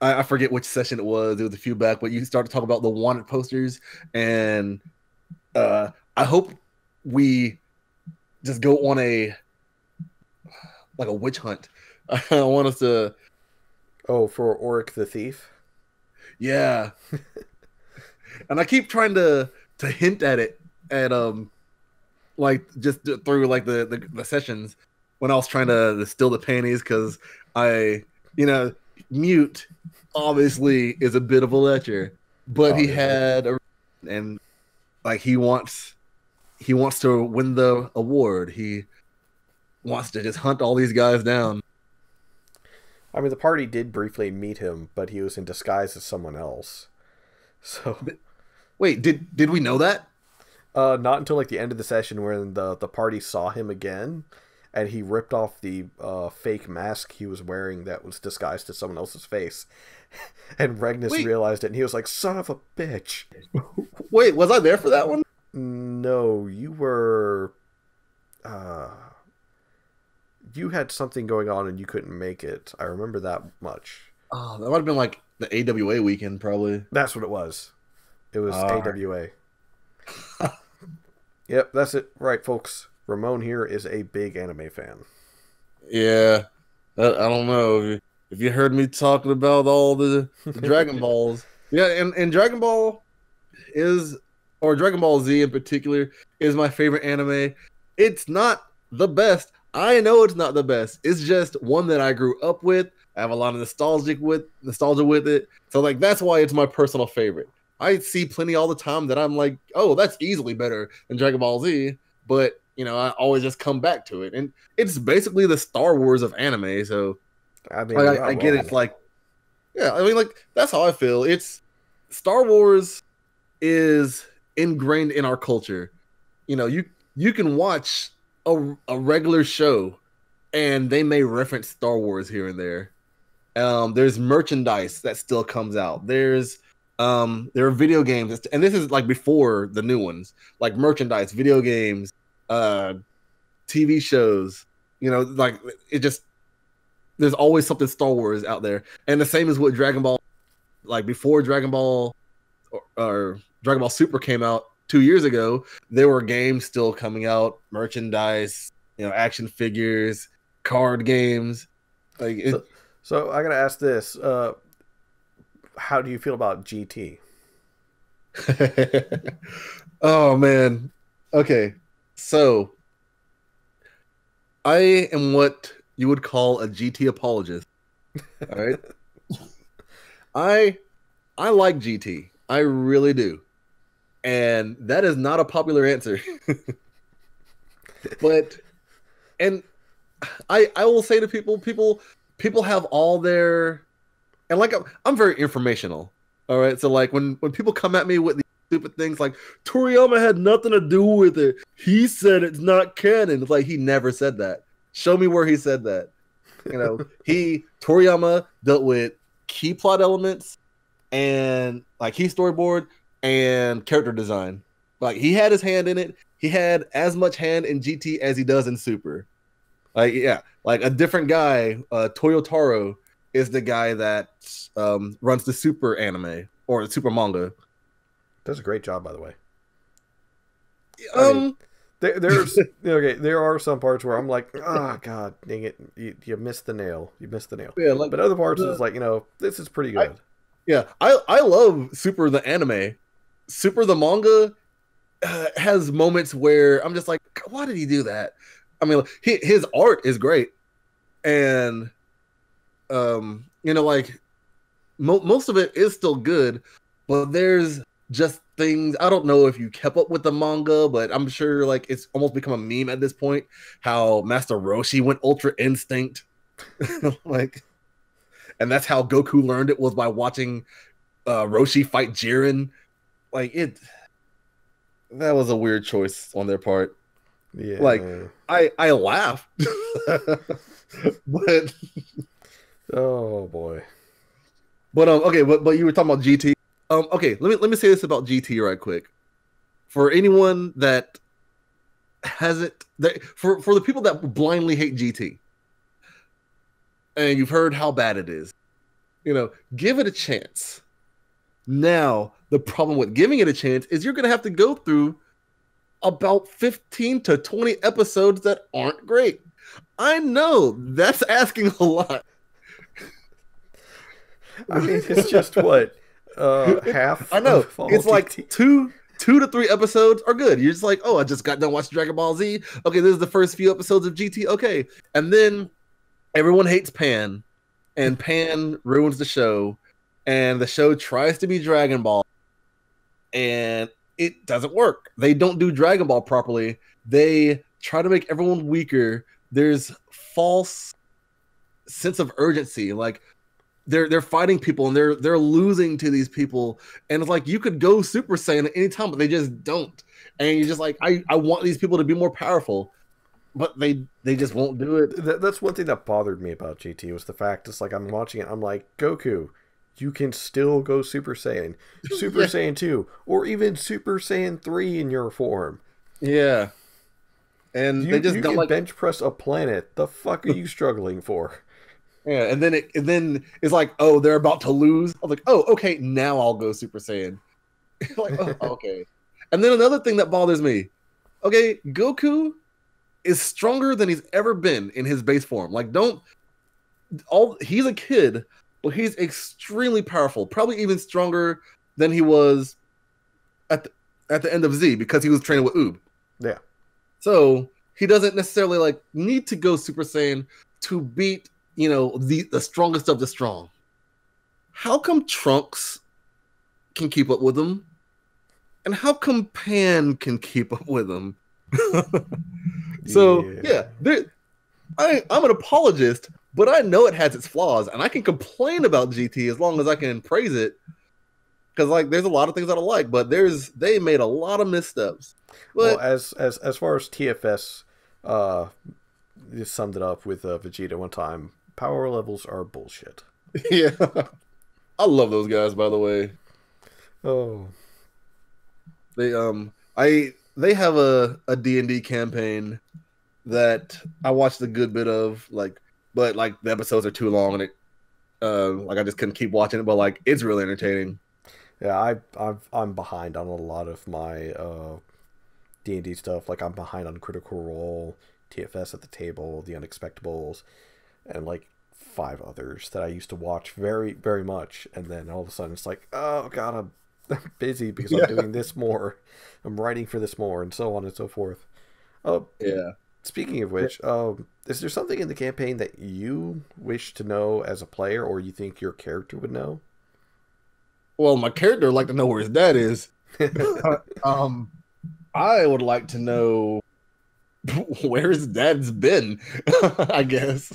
I, I forget which session it was. It was a few back, but you started to talk about the wanted posters, and uh, I hope we just go on a like a witch hunt. I want us to. Oh, for Oric the Thief? Yeah. And I keep trying to to hint at it at um, like just through like the, the, the sessions when I was trying to, to steal the panties because I, you know, Mute obviously is a bit of a lecher, but oh, he yeah. had a and like he wants he wants to win the award. He wants to just hunt all these guys down. I mean, the party did briefly meet him, but he was in disguise as someone else. So, wait, did did we know that? Uh, not until like the end of the session, when the the party saw him again, and he ripped off the uh, fake mask he was wearing that was disguised to someone else's face, and Ragnus wait. realized it, and he was like, "Son of a bitch!" Wait, was I there for that one? No, you were. Uh, you had something going on, and you couldn't make it. I remember that much. Oh, that might have been like. The A W A weekend, probably. That's what it was. It was uh, A W A. Yep, that's it. Right, folks. Ramon here is a big anime fan. Yeah. I, I don't know. If you heard me talking about all the, the Dragon Balls. Yeah, and, and Dragon Ball is, or Dragon Ball Z in particular, is my favorite anime. It's not the best. I know it's not the best. It's just one that I grew up with. I have a lot of nostalgic with nostalgia with it, so like that's why it's my personal favorite. I see plenty all the time that I'm like, oh, that's easily better than Dragon Ball Z, but you know, I always just come back to it, and it's basically the Star Wars of anime. So I mean, like, I, I get it's like, yeah, I mean, like that's how I feel. It's Star Wars is ingrained in our culture. You know, you you can watch a a regular show, and they may reference Star Wars here and there. Um, there's merchandise that still comes out. There's um, there are video games, and this is like before the new ones, like merchandise, video games, uh, T V shows. You know, like it just there's always something Star Wars out there, and the same is with Dragon Ball. Like before Dragon Ball or, or Dragon Ball Super came out two years ago, there were games still coming out, merchandise, you know, action figures, card games, like. It, so So I gotta ask this: uh, how do you feel about G T? Oh man, okay. So I am what you would call a G T apologist. All right, I I like G T. I really do, and that is not a popular answer. But and I I will say to people people. People have all their, and like I'm, I'm very informational, all right. So like when when people come at me with these stupid things like Toriyama had nothing to do with it, he said it's not canon. It's like he never said that. Show me where he said that. You know, he Toriyama dealt with key plot elements and like key storyboard and character design. Like he had his hand in it. He had as much hand in G T as he does in Super. Like yeah, like a different guy, uh, Toyotaro is the guy that um, runs the Super anime or the Super manga. Does a great job, by the way. Um, I mean, there, there's okay. There are some parts where I'm like, oh god, dang it, you, you missed the nail. You missed the nail. Yeah, like, but other parts uh, is like, you know, this is pretty good. I, yeah, I I love Super the anime. Super the manga uh, has moments where I'm just like, why did he do that? I mean, his art is great, and um, you know, like mo most of it is still good, but there's just things I don't know if you kept up with the manga, but I'm sure like it's almost become a meme at this point. How Master Roshi went Ultra Instinct, like, and that's how Goku learned it was by watching uh, Roshi fight Jiren. Like it, that was a weird choice on their part. Yeah. Like I I laughed. But oh boy. But um okay, but but you were talking about G T. Um okay, let me let me say this about G T right quick. For anyone that hasn't that for for the people that blindly hate G T. And you've heard how bad it is. You know, give it a chance. Now, the problem with giving it a chance is you're going to have to go through about fifteen to twenty episodes that aren't great. I know that's asking a lot. I mean, it's just what uh, half. I know it's like T V. two, two to three episodes are good. You're just like, oh, I just got done watching Dragon Ball Z. Okay, this is the first few episodes of G T. Okay, and then everyone hates Pan, and Pan ruins the show, and the show tries to be Dragon Ball, and it doesn't work. They don't do Dragon Ball properly. They try to make everyone weaker. There's false sense of urgency, like. They're they're fighting people and they're they're losing to these people, and it's like you could go Super Saiyan at any time, but they just don't. And you're just like, I, I want these people to be more powerful, but they they just won't do it. That, that's one thing that bothered me about G T was the fact it's like I'm watching it, I'm like, Goku, you can still go Super Saiyan, Super yeah. Saiyan two, or even Super Saiyan three in your form. Yeah, and you, they just you don't can like bench press a planet. The fuck are you struggling for? Yeah, and then it and then it's like, oh, they're about to lose. I'm like, oh, okay, now I'll go Super Saiyan. Like, oh, okay. And then another thing that bothers me, okay, Goku is stronger than he's ever been in his base form. Like, don't all he's a kid, but he's extremely powerful, probably even stronger than he was at the, at the end of Z because he was training with Oob. Yeah. So he doesn't necessarily like need to go Super Saiyan to beat. You know, the, the strongest of the strong. How come Trunks can keep up with him? And how come Pan can keep up with him? So, yeah, yeah I, I'm an apologist, but I know it has its flaws. And I can complain about G T as long as I can praise it. Because, like, there's a lot of things I don't like, but there's they made a lot of missteps. But, well, as, as, as far as T F S uh, summed it up with uh, Vegeta one time, power levels are bullshit. Yeah. I love those guys, by the way. Oh. They um I they have a a D and D campaign that I watched a good bit of, like, but like the episodes are too long and it uh like I just couldn't keep watching it, but like it's really entertaining. Yeah, I I've I'm behind on a lot of my uh D and D stuff. Like I'm behind on Critical Role, T F S at the Table, The Unexpectables, and like five others that I used to watch very, very much. And then all of a sudden it's like, oh God, I'm, I'm busy because yeah. I'm doing this more. I'm writing for this more and so on and so forth. Oh, yeah. Speaking of which, um, is there something in the campaign that you wish to know as a player or you think your character would know? Well, my character would like to know where his dad is. um, I would like to know where his dad's been, I guess.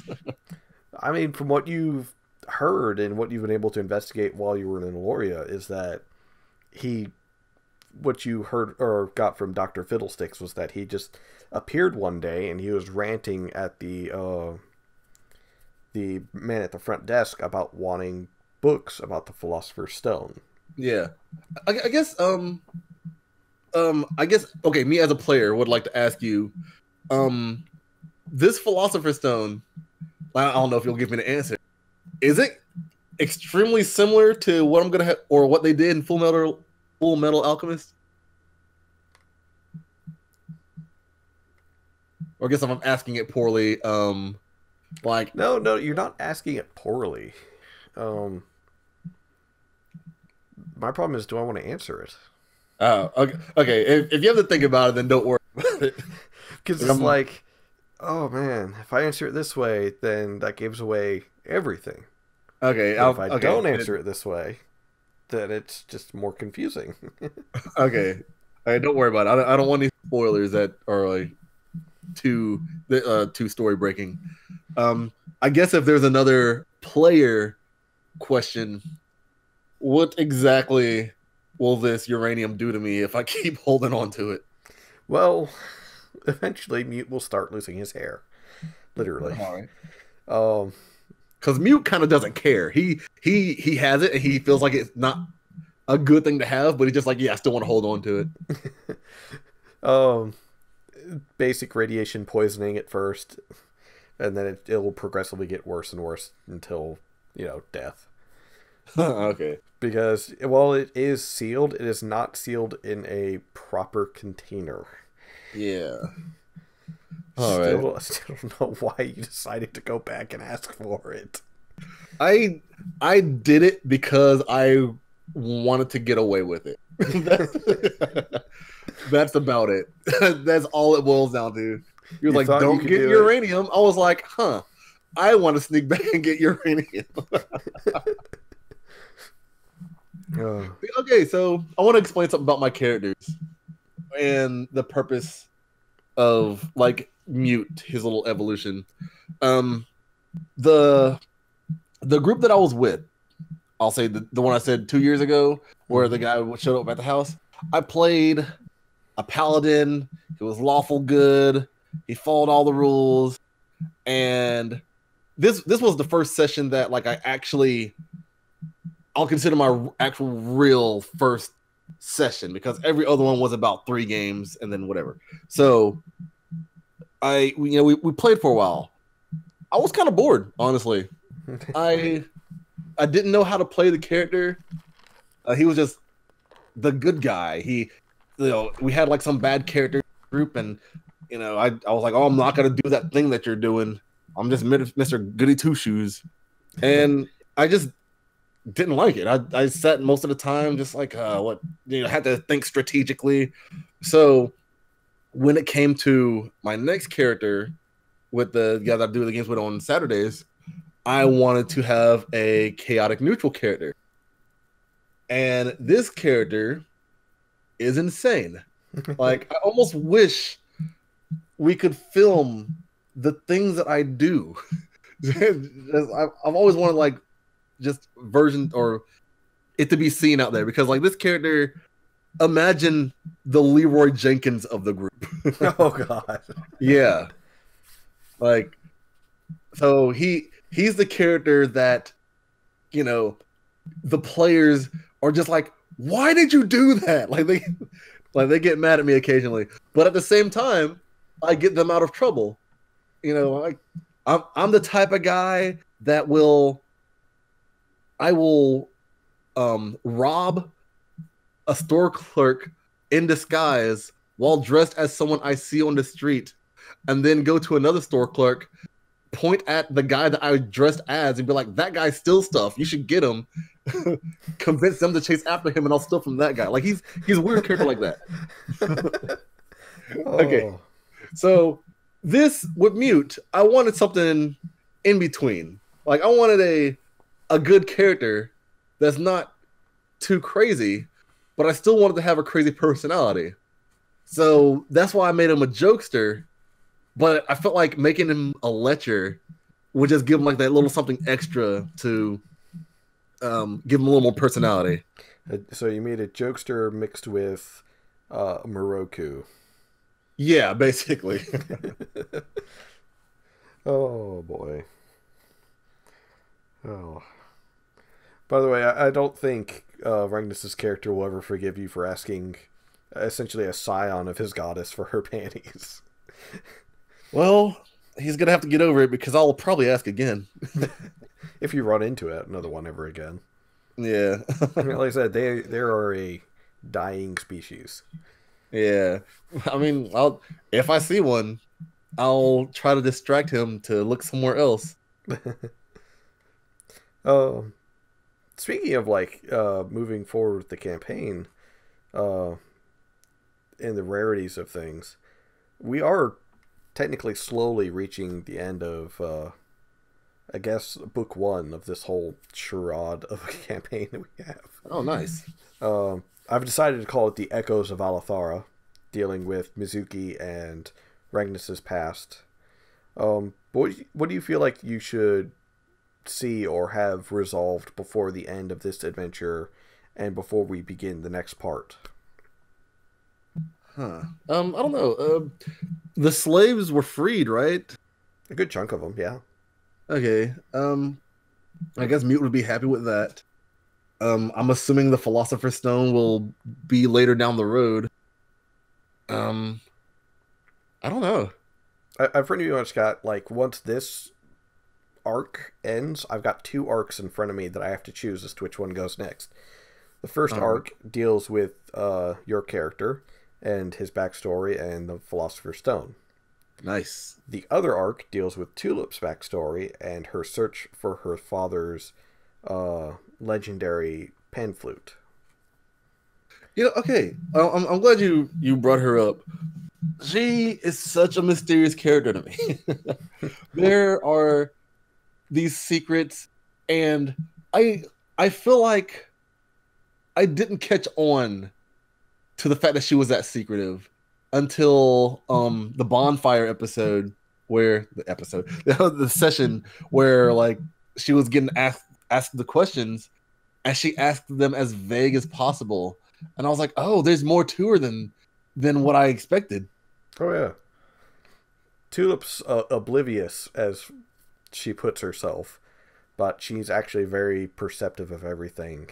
I mean, from what you've heard and what you've been able to investigate while you were in Eloria is that he, what you heard or got from Doctor Fiddlesticks was that he just appeared one day and he was ranting at the, uh, the man at the front desk about wanting books about the Philosopher's Stone. Yeah. I, I guess, um... Um, I guess, okay, me as a player would like to ask you, um, this Philosopher's Stone, I don't know if you'll give me an answer, is it extremely similar to what I'm going to have, or what they did in Full Metal, Full Metal Alchemist? Or I guess if I'm asking it poorly, um, like... No, no, you're not asking it poorly. Um, my problem is, do I want to answer it? Oh, okay. okay. If, if you have to think about it, then don't worry about it. Because it's I'm... like, oh man, if I answer it this way, then that gives away everything. Okay. I'll, if I okay. don't answer it... it this way, then it's just more confusing. Okay. All right, don't worry about it. I don't, I don't want any spoilers that are like too uh, too story breaking. Um, I guess if there's another player question, what exactly will this uranium do to me if I keep holding on to it? Well, eventually Mute will start losing his hair. Literally. Because right. um, Mute kind of doesn't care. He he he has it, and he feels like it's not a good thing to have, but he's just like, yeah, I still want to hold on to it. um, Basic radiation poisoning at first, and then it, it will progressively get worse and worse until, you know, death. Okay. Because while it is sealed, it is not sealed in a proper container. Yeah. All right. Still, I still don't know why you decided to go back and ask for it. I I did it because I wanted to get away with it. that's, that's about it. That's all it boils down to. You're you like, don't you get do uranium. It. I was like, huh, I want to sneak back and get uranium. uh. Okay, so I want to explain something about my characters and the purpose of like Mute, his little evolution. Um, the the group that I was with, I'll say the, the one I said two years ago, where the guy showed up at the house. I played a paladin. He was lawful good. He followed all the rules, and this this was the first session that like I actually, I'll consider my actual real first session, because every other one was about three games and then whatever. So I you know we, we played for a while. I was kind of bored, honestly. I I didn't know how to play the character. Uh, he was just the good guy. He, you know, we had like some bad character group, and you know, I, I was like, oh, I'm not gonna do that thing that you're doing. I'm just Mister Goody Two Shoes, and I just didn't like it. I, I sat most of the time just like uh, what you know, had to think strategically. So when it came to my next character, with the guy that I do the games with on Saturdays, I wanted to have a chaotic neutral character, and this character is insane. Like I almost wish we could film the things that I do. I've always wanted like just version or it to be seen out there, because like this character, imagine the Leroy Jenkins of the group. Oh God. Yeah. Like, so he, he's the character that, you know, the players are just like, why did you do that? Like they, like they get mad at me occasionally, but at the same time, I get them out of trouble. You know, like I'm, I'm the type of guy that will, I will um, rob a store clerk in disguise while dressed as someone I see on the street, and then go to another store clerk, point at the guy that I dressed as and be like, that guy steals stuff, you should get him. Convince them to chase after him, and I'll steal from that guy. Like he's, he's a weird character like that. Oh. Okay. So this with Mute, I wanted something in between. Like I wanted a a good character that's not too crazy, but I still wanted to have a crazy personality. So that's why I made him a jokester, but I felt like making him a lecher would just give him like that little something extra to um, give him a little more personality. So you made a jokester mixed with uh, Moroku. Yeah, basically. Oh boy. Oh. By the way, I, I don't think uh, Ragnus' character will ever forgive you for asking, uh, essentially, a scion of his goddess for her panties. Well, he's gonna have to get over it, because I'll probably ask again. If you run into it, another one ever again. Yeah. Like I said, they they are a dying species. Yeah, I mean, I'll if I see one, I'll try to distract him to look somewhere else. uh, speaking of like uh, moving forward with the campaign, uh, and the rarities of things, we are technically slowly reaching the end of, uh, I guess, book one of this whole charade of a campaign that we have. Oh, nice. Um. I've decided to call it the Echoes of Alathara, dealing with Mizuki and Ragnus's past. Um, what, what do you feel like you should see or have resolved before the end of this adventure and before we begin the next part? Huh. Um, I don't know. Uh, the slaves were freed, right? A good chunk of them, yeah. Okay. Um, I guess Mute would be happy with that. Um, I'm assuming the Philosopher's Stone will be later down the road. Um, I don't know. I, I've pretty much got, like, once this arc ends, I've got two arcs in front of me that I have to choose as to which one goes next. The first uh-huh. arc deals with uh, your character and his backstory and the Philosopher's Stone. Nice. The other arc deals with Tulip's backstory and her search for her father's uh, legendary pan flute. You know, okay. I'm, I'm glad you, you brought her up. She is such a mysterious character to me. There are these secrets, and I I feel like I didn't catch on to the fact that she was that secretive until um the bonfire episode where the episode the session where like she was getting asked asked the questions, and she asked them as vague as possible, and I was like, oh, there's more to her than than what I expected. Oh yeah, Tulip's uh, oblivious, as she puts herself, but she's actually very perceptive of everything.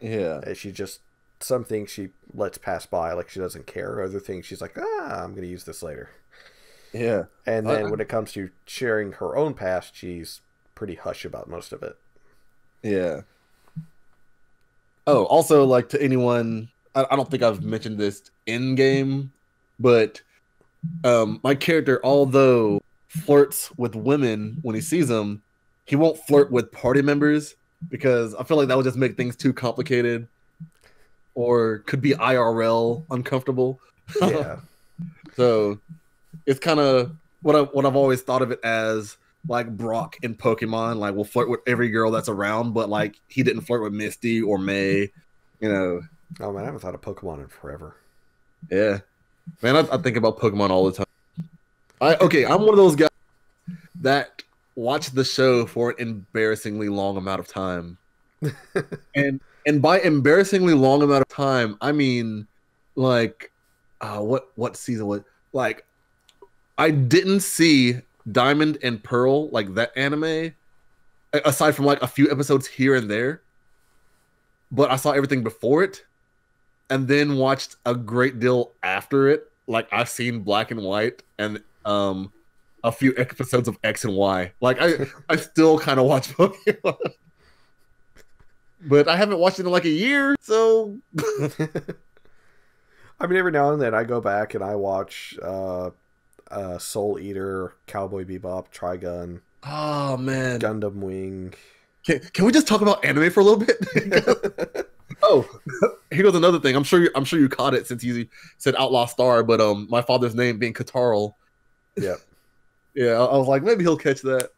Yeah, and she just. Some things she lets pass by, like she doesn't care. Other things she's like, ah, I'm going to use this later. Yeah. And then uh, when it comes to sharing her own past, she's pretty hush about most of it. Yeah. Oh, also, like, to anyone, I, I don't think I've mentioned this in game, but um, my character, although flirts with women when he sees them, he won't flirt with party members because I feel like that would just make things too complicated. Or could be I R L uncomfortable. Yeah. So it's kind of what, I, what I've always thought of it as, like Brock in Pokemon. Like, we'll flirt with every girl that's around, but, like, he didn't flirt with Misty or May, you know. Oh, man, I haven't thought of Pokemon in forever. Yeah. Man, I, I think about Pokemon all the time. I Okay, I'm one of those guys that watch the show for an embarrassingly long amount of time. and... And by embarrassingly long amount of time, I mean, like, uh, what what season was? Like, I didn't see Diamond and Pearl, like that anime, aside from like a few episodes here and there. But I saw everything before it, and then watched a great deal after it. Like, I've seen Black and White and um, a few episodes of X and Y. Like, I I still kind of watch Pokemon. But I haven't watched it in like a year, so... I mean, every now and then I go back and I watch uh, uh, Soul Eater, Cowboy Bebop, Trigun. Oh, man. Gundam Wing. Can, can we just talk about anime for a little bit? Oh, here goes another thing. I'm sure you, I'm sure you caught it since you said Outlaw Star, but um, my father's name being Katarl. Yeah. Yeah, I, I was like, maybe he'll catch that.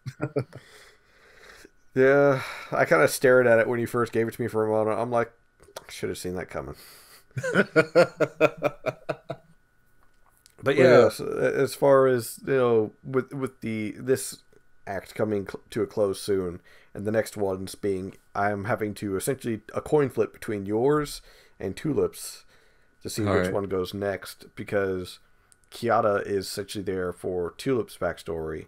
Yeah, I kind of stared at it when you first gave it to me for a moment. I'm like, I should have seen that coming. But yeah, yeah. So as far as, you know, with with the this act coming to a close soon, and the next ones being, I'm having to essentially a coin flip between yours and Tulip's to see All which right. one goes next, because Kiata is essentially there for Tulip's backstory.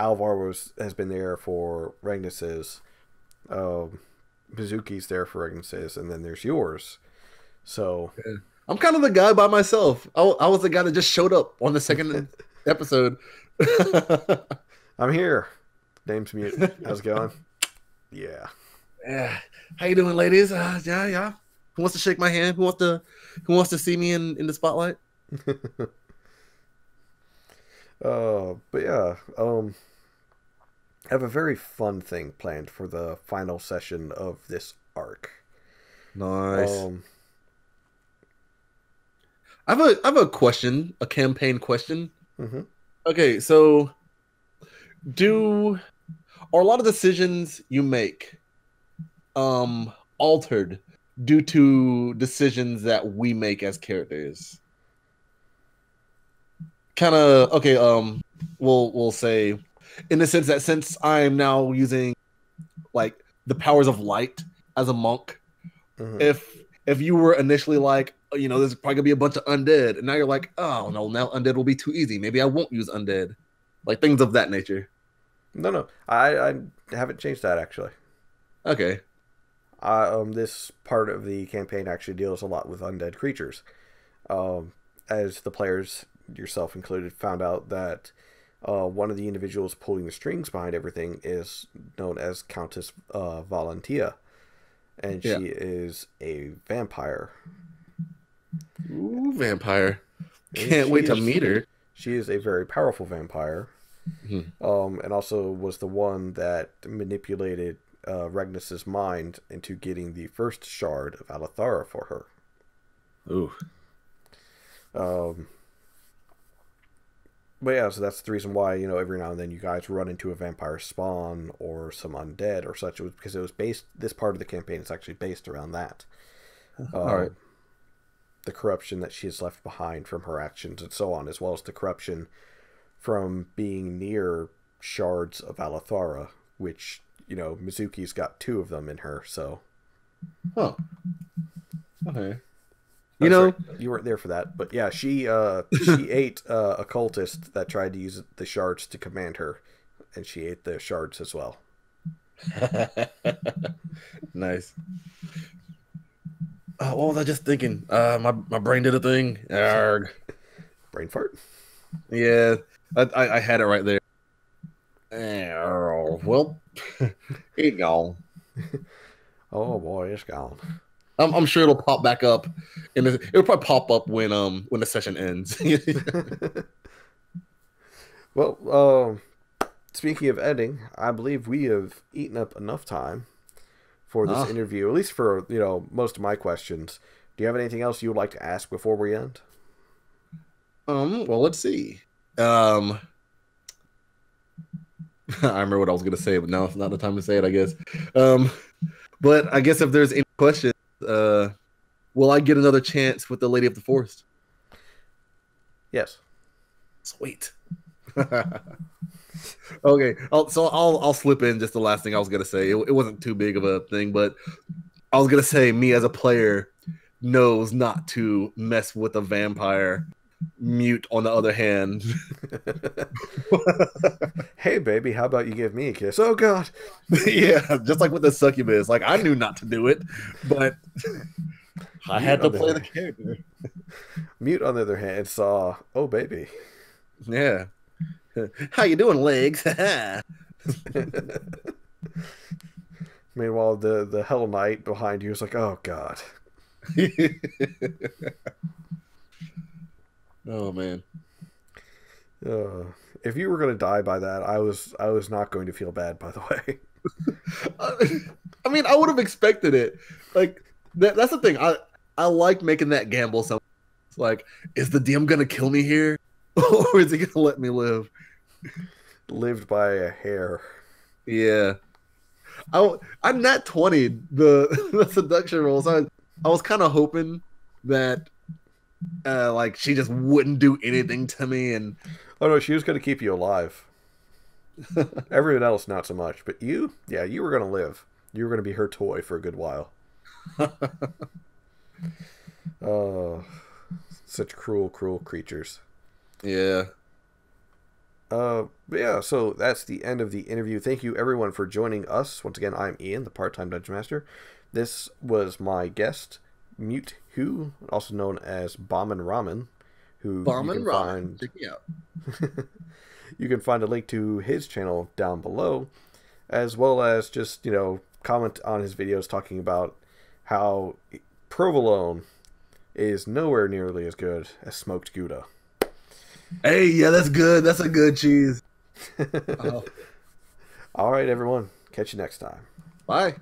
Alvar was, has been there for Ragnus's. Um, Mizuki's there for Ragnus's, and then there's yours. So yeah. I'm kind of the guy by myself. I, I was the guy that just showed up on the second episode. I'm here. Name's Mute. How's it going? Yeah. Yeah. How you doing, ladies? Uh, yeah, yeah. Who wants to shake my hand? Who wants to Who wants to see me in in the spotlight? Uh, but yeah, um, I have a very fun thing planned for the final session of this arc. Nice. Um, I have a I have a question, a campaign question. Mm-hmm. Okay, so do are a lot of decisions you make um altered due to decisions that we make as characters? Kind of okay. Um, we'll we'll say, in the sense that since I'm now using like the powers of light as a monk, mm-hmm. if if you were initially like, you know, there's probably gonna be a bunch of undead, and now you're like, oh no, now undead will be too easy. Maybe I won't use undead, like things of that nature. No, no, I I haven't changed that actually. Okay. Uh, um, this part of the campaign actually deals a lot with undead creatures, um, as the players. Yourself included, found out that uh, one of the individuals pulling the strings behind everything is known as Countess uh, Valentia, and yeah. she is a vampire. Ooh, vampire. Can't wait to meet her. She is a very powerful vampire, mm-hmm. um, and also was the one that manipulated uh, Ragnus's mind into getting the first shard of Alathara for her. Ooh. Um, but yeah, so that's the reason why, you know, every now and then you guys run into a vampire spawn or some undead or such. It was because it was based, this part of the campaign is actually based around that. Uh, All right. The corruption that she has left behind from her actions and so on, as well as the corruption from being near shards of Alathara, which, you know, Mizuki's got two of them in her, so. Oh. Okay. You know, sorry, you weren't there for that, but yeah, she uh she ate uh, a cultist that tried to use the shards to command her, and she ate the shards as well. Nice. Oh, what was I just thinking? Uh, my my brain did a thing. Arrgh. Brain fart. Yeah, I, I I had it right there. Arrgh. Well, it's gone. Oh boy, it's gone. I'm, I'm sure it'll pop back up, and it'll probably pop up when um when the session ends. Well, uh, speaking of ending, I believe we have eaten up enough time for this ah. interview, at least for you know most of my questions. Do you have anything else you would like to ask before we end? Um. Well, let's see. Um. I remember what I was gonna say, but now it's not the time to say it, I guess. Um. But I guess if there's any questions. Uh, will I get another chance with the Lady of the Forest? Yes. Sweet. Okay, I'll, so I'll I'll slip in just the last thing I was gonna say. It, it wasn't too big of a thing, but I was gonna say me as a player knows not to mess with a vampire. Mute, on the other hand. Hey, baby, how about you give me a kiss? Oh, God. Yeah, just like with the succubus. Like, I knew not to do it, but I had to play the character. Mute, on the other hand, saw, oh, baby. Yeah. How you doing, legs? Meanwhile, the, the Hell Knight behind you is like, oh, God. Oh man! Uh, if you were gonna die by that, I was I was not going to feel bad. By the way, I mean I would have expected it. Like that, that's the thing. I I like making that gamble. Sometimes, like, is the D M gonna kill me here, or is he gonna let me live? Lived by a hair. Yeah. I I nat twenty the the seduction rolls. I I was kind of hoping that. Uh, like she just wouldn't do anything to me, and oh no, she was going to keep you alive. Everyone else, not so much, but you, yeah, you were going to live. You were going to be her toy for a good while. Oh, such cruel, cruel creatures. Yeah. Uh, but yeah. So that's the end of the interview. Thank you, everyone, for joining us once again. I'm Ian, the part-time Dungeon Master. This was my guest, Mewtwo, who also known as Bombin Ramen, who Bombin Ramen. Check me out. You can find a link to his channel down below, as well as just you know comment on his videos talking about how provolone is nowhere nearly as good as smoked Gouda. Hey, yeah, that's good. That's a good cheese. Oh. All right, everyone. Catch you next time. Bye.